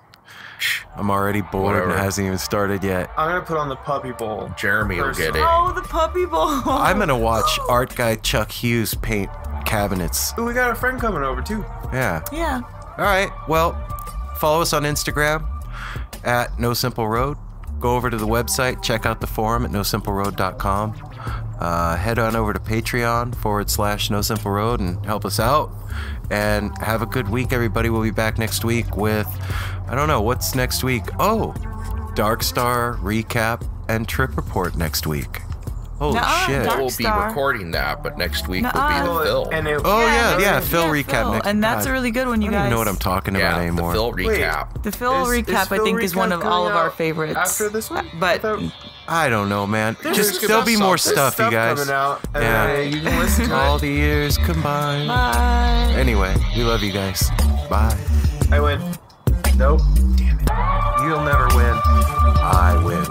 I'm already bored. Whatever. It hasn't even started yet. I'm gonna put on the puppy bowl. Jeremy will get it. Oh, the puppy bowl. I'm gonna watch art guy Chuck Hughes paint cabinets. Ooh, we got a friend coming over too. Yeah. Yeah. All right. Well, follow us on Instagram at No Simple Road. Go over to the website, check out the forum at no simple road dot com. Uh, head on over to Patreon forward slash No Simple Road and help us out. And have a good week, everybody. We'll be back next week with, I don't know, what's next week? Oh, Dark Star recap and trip report next week. Holy Nuh-uh, shit. Dark we'll Star. be recording that, but next week Nuh-uh. will be the Phil. And it, oh, yeah, yeah, yeah Phil yeah, recap. Phil. Next and that's God, a really good one, you guys. I don't even know what I'm talking yeah, about anymore. The Phil recap. Wait, the Phil is, recap, is Phil I think, recap is one of all of our favorites. After this one? But... Without- I don't know, man. There's Just there'll be more stuff, stuff, you guys. Coming out, and yeah, you can listen to all the years combined. Bye. Anyway, we love you guys. Bye. I win. Nope. Damn it. You'll never win. I win.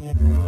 Thank you.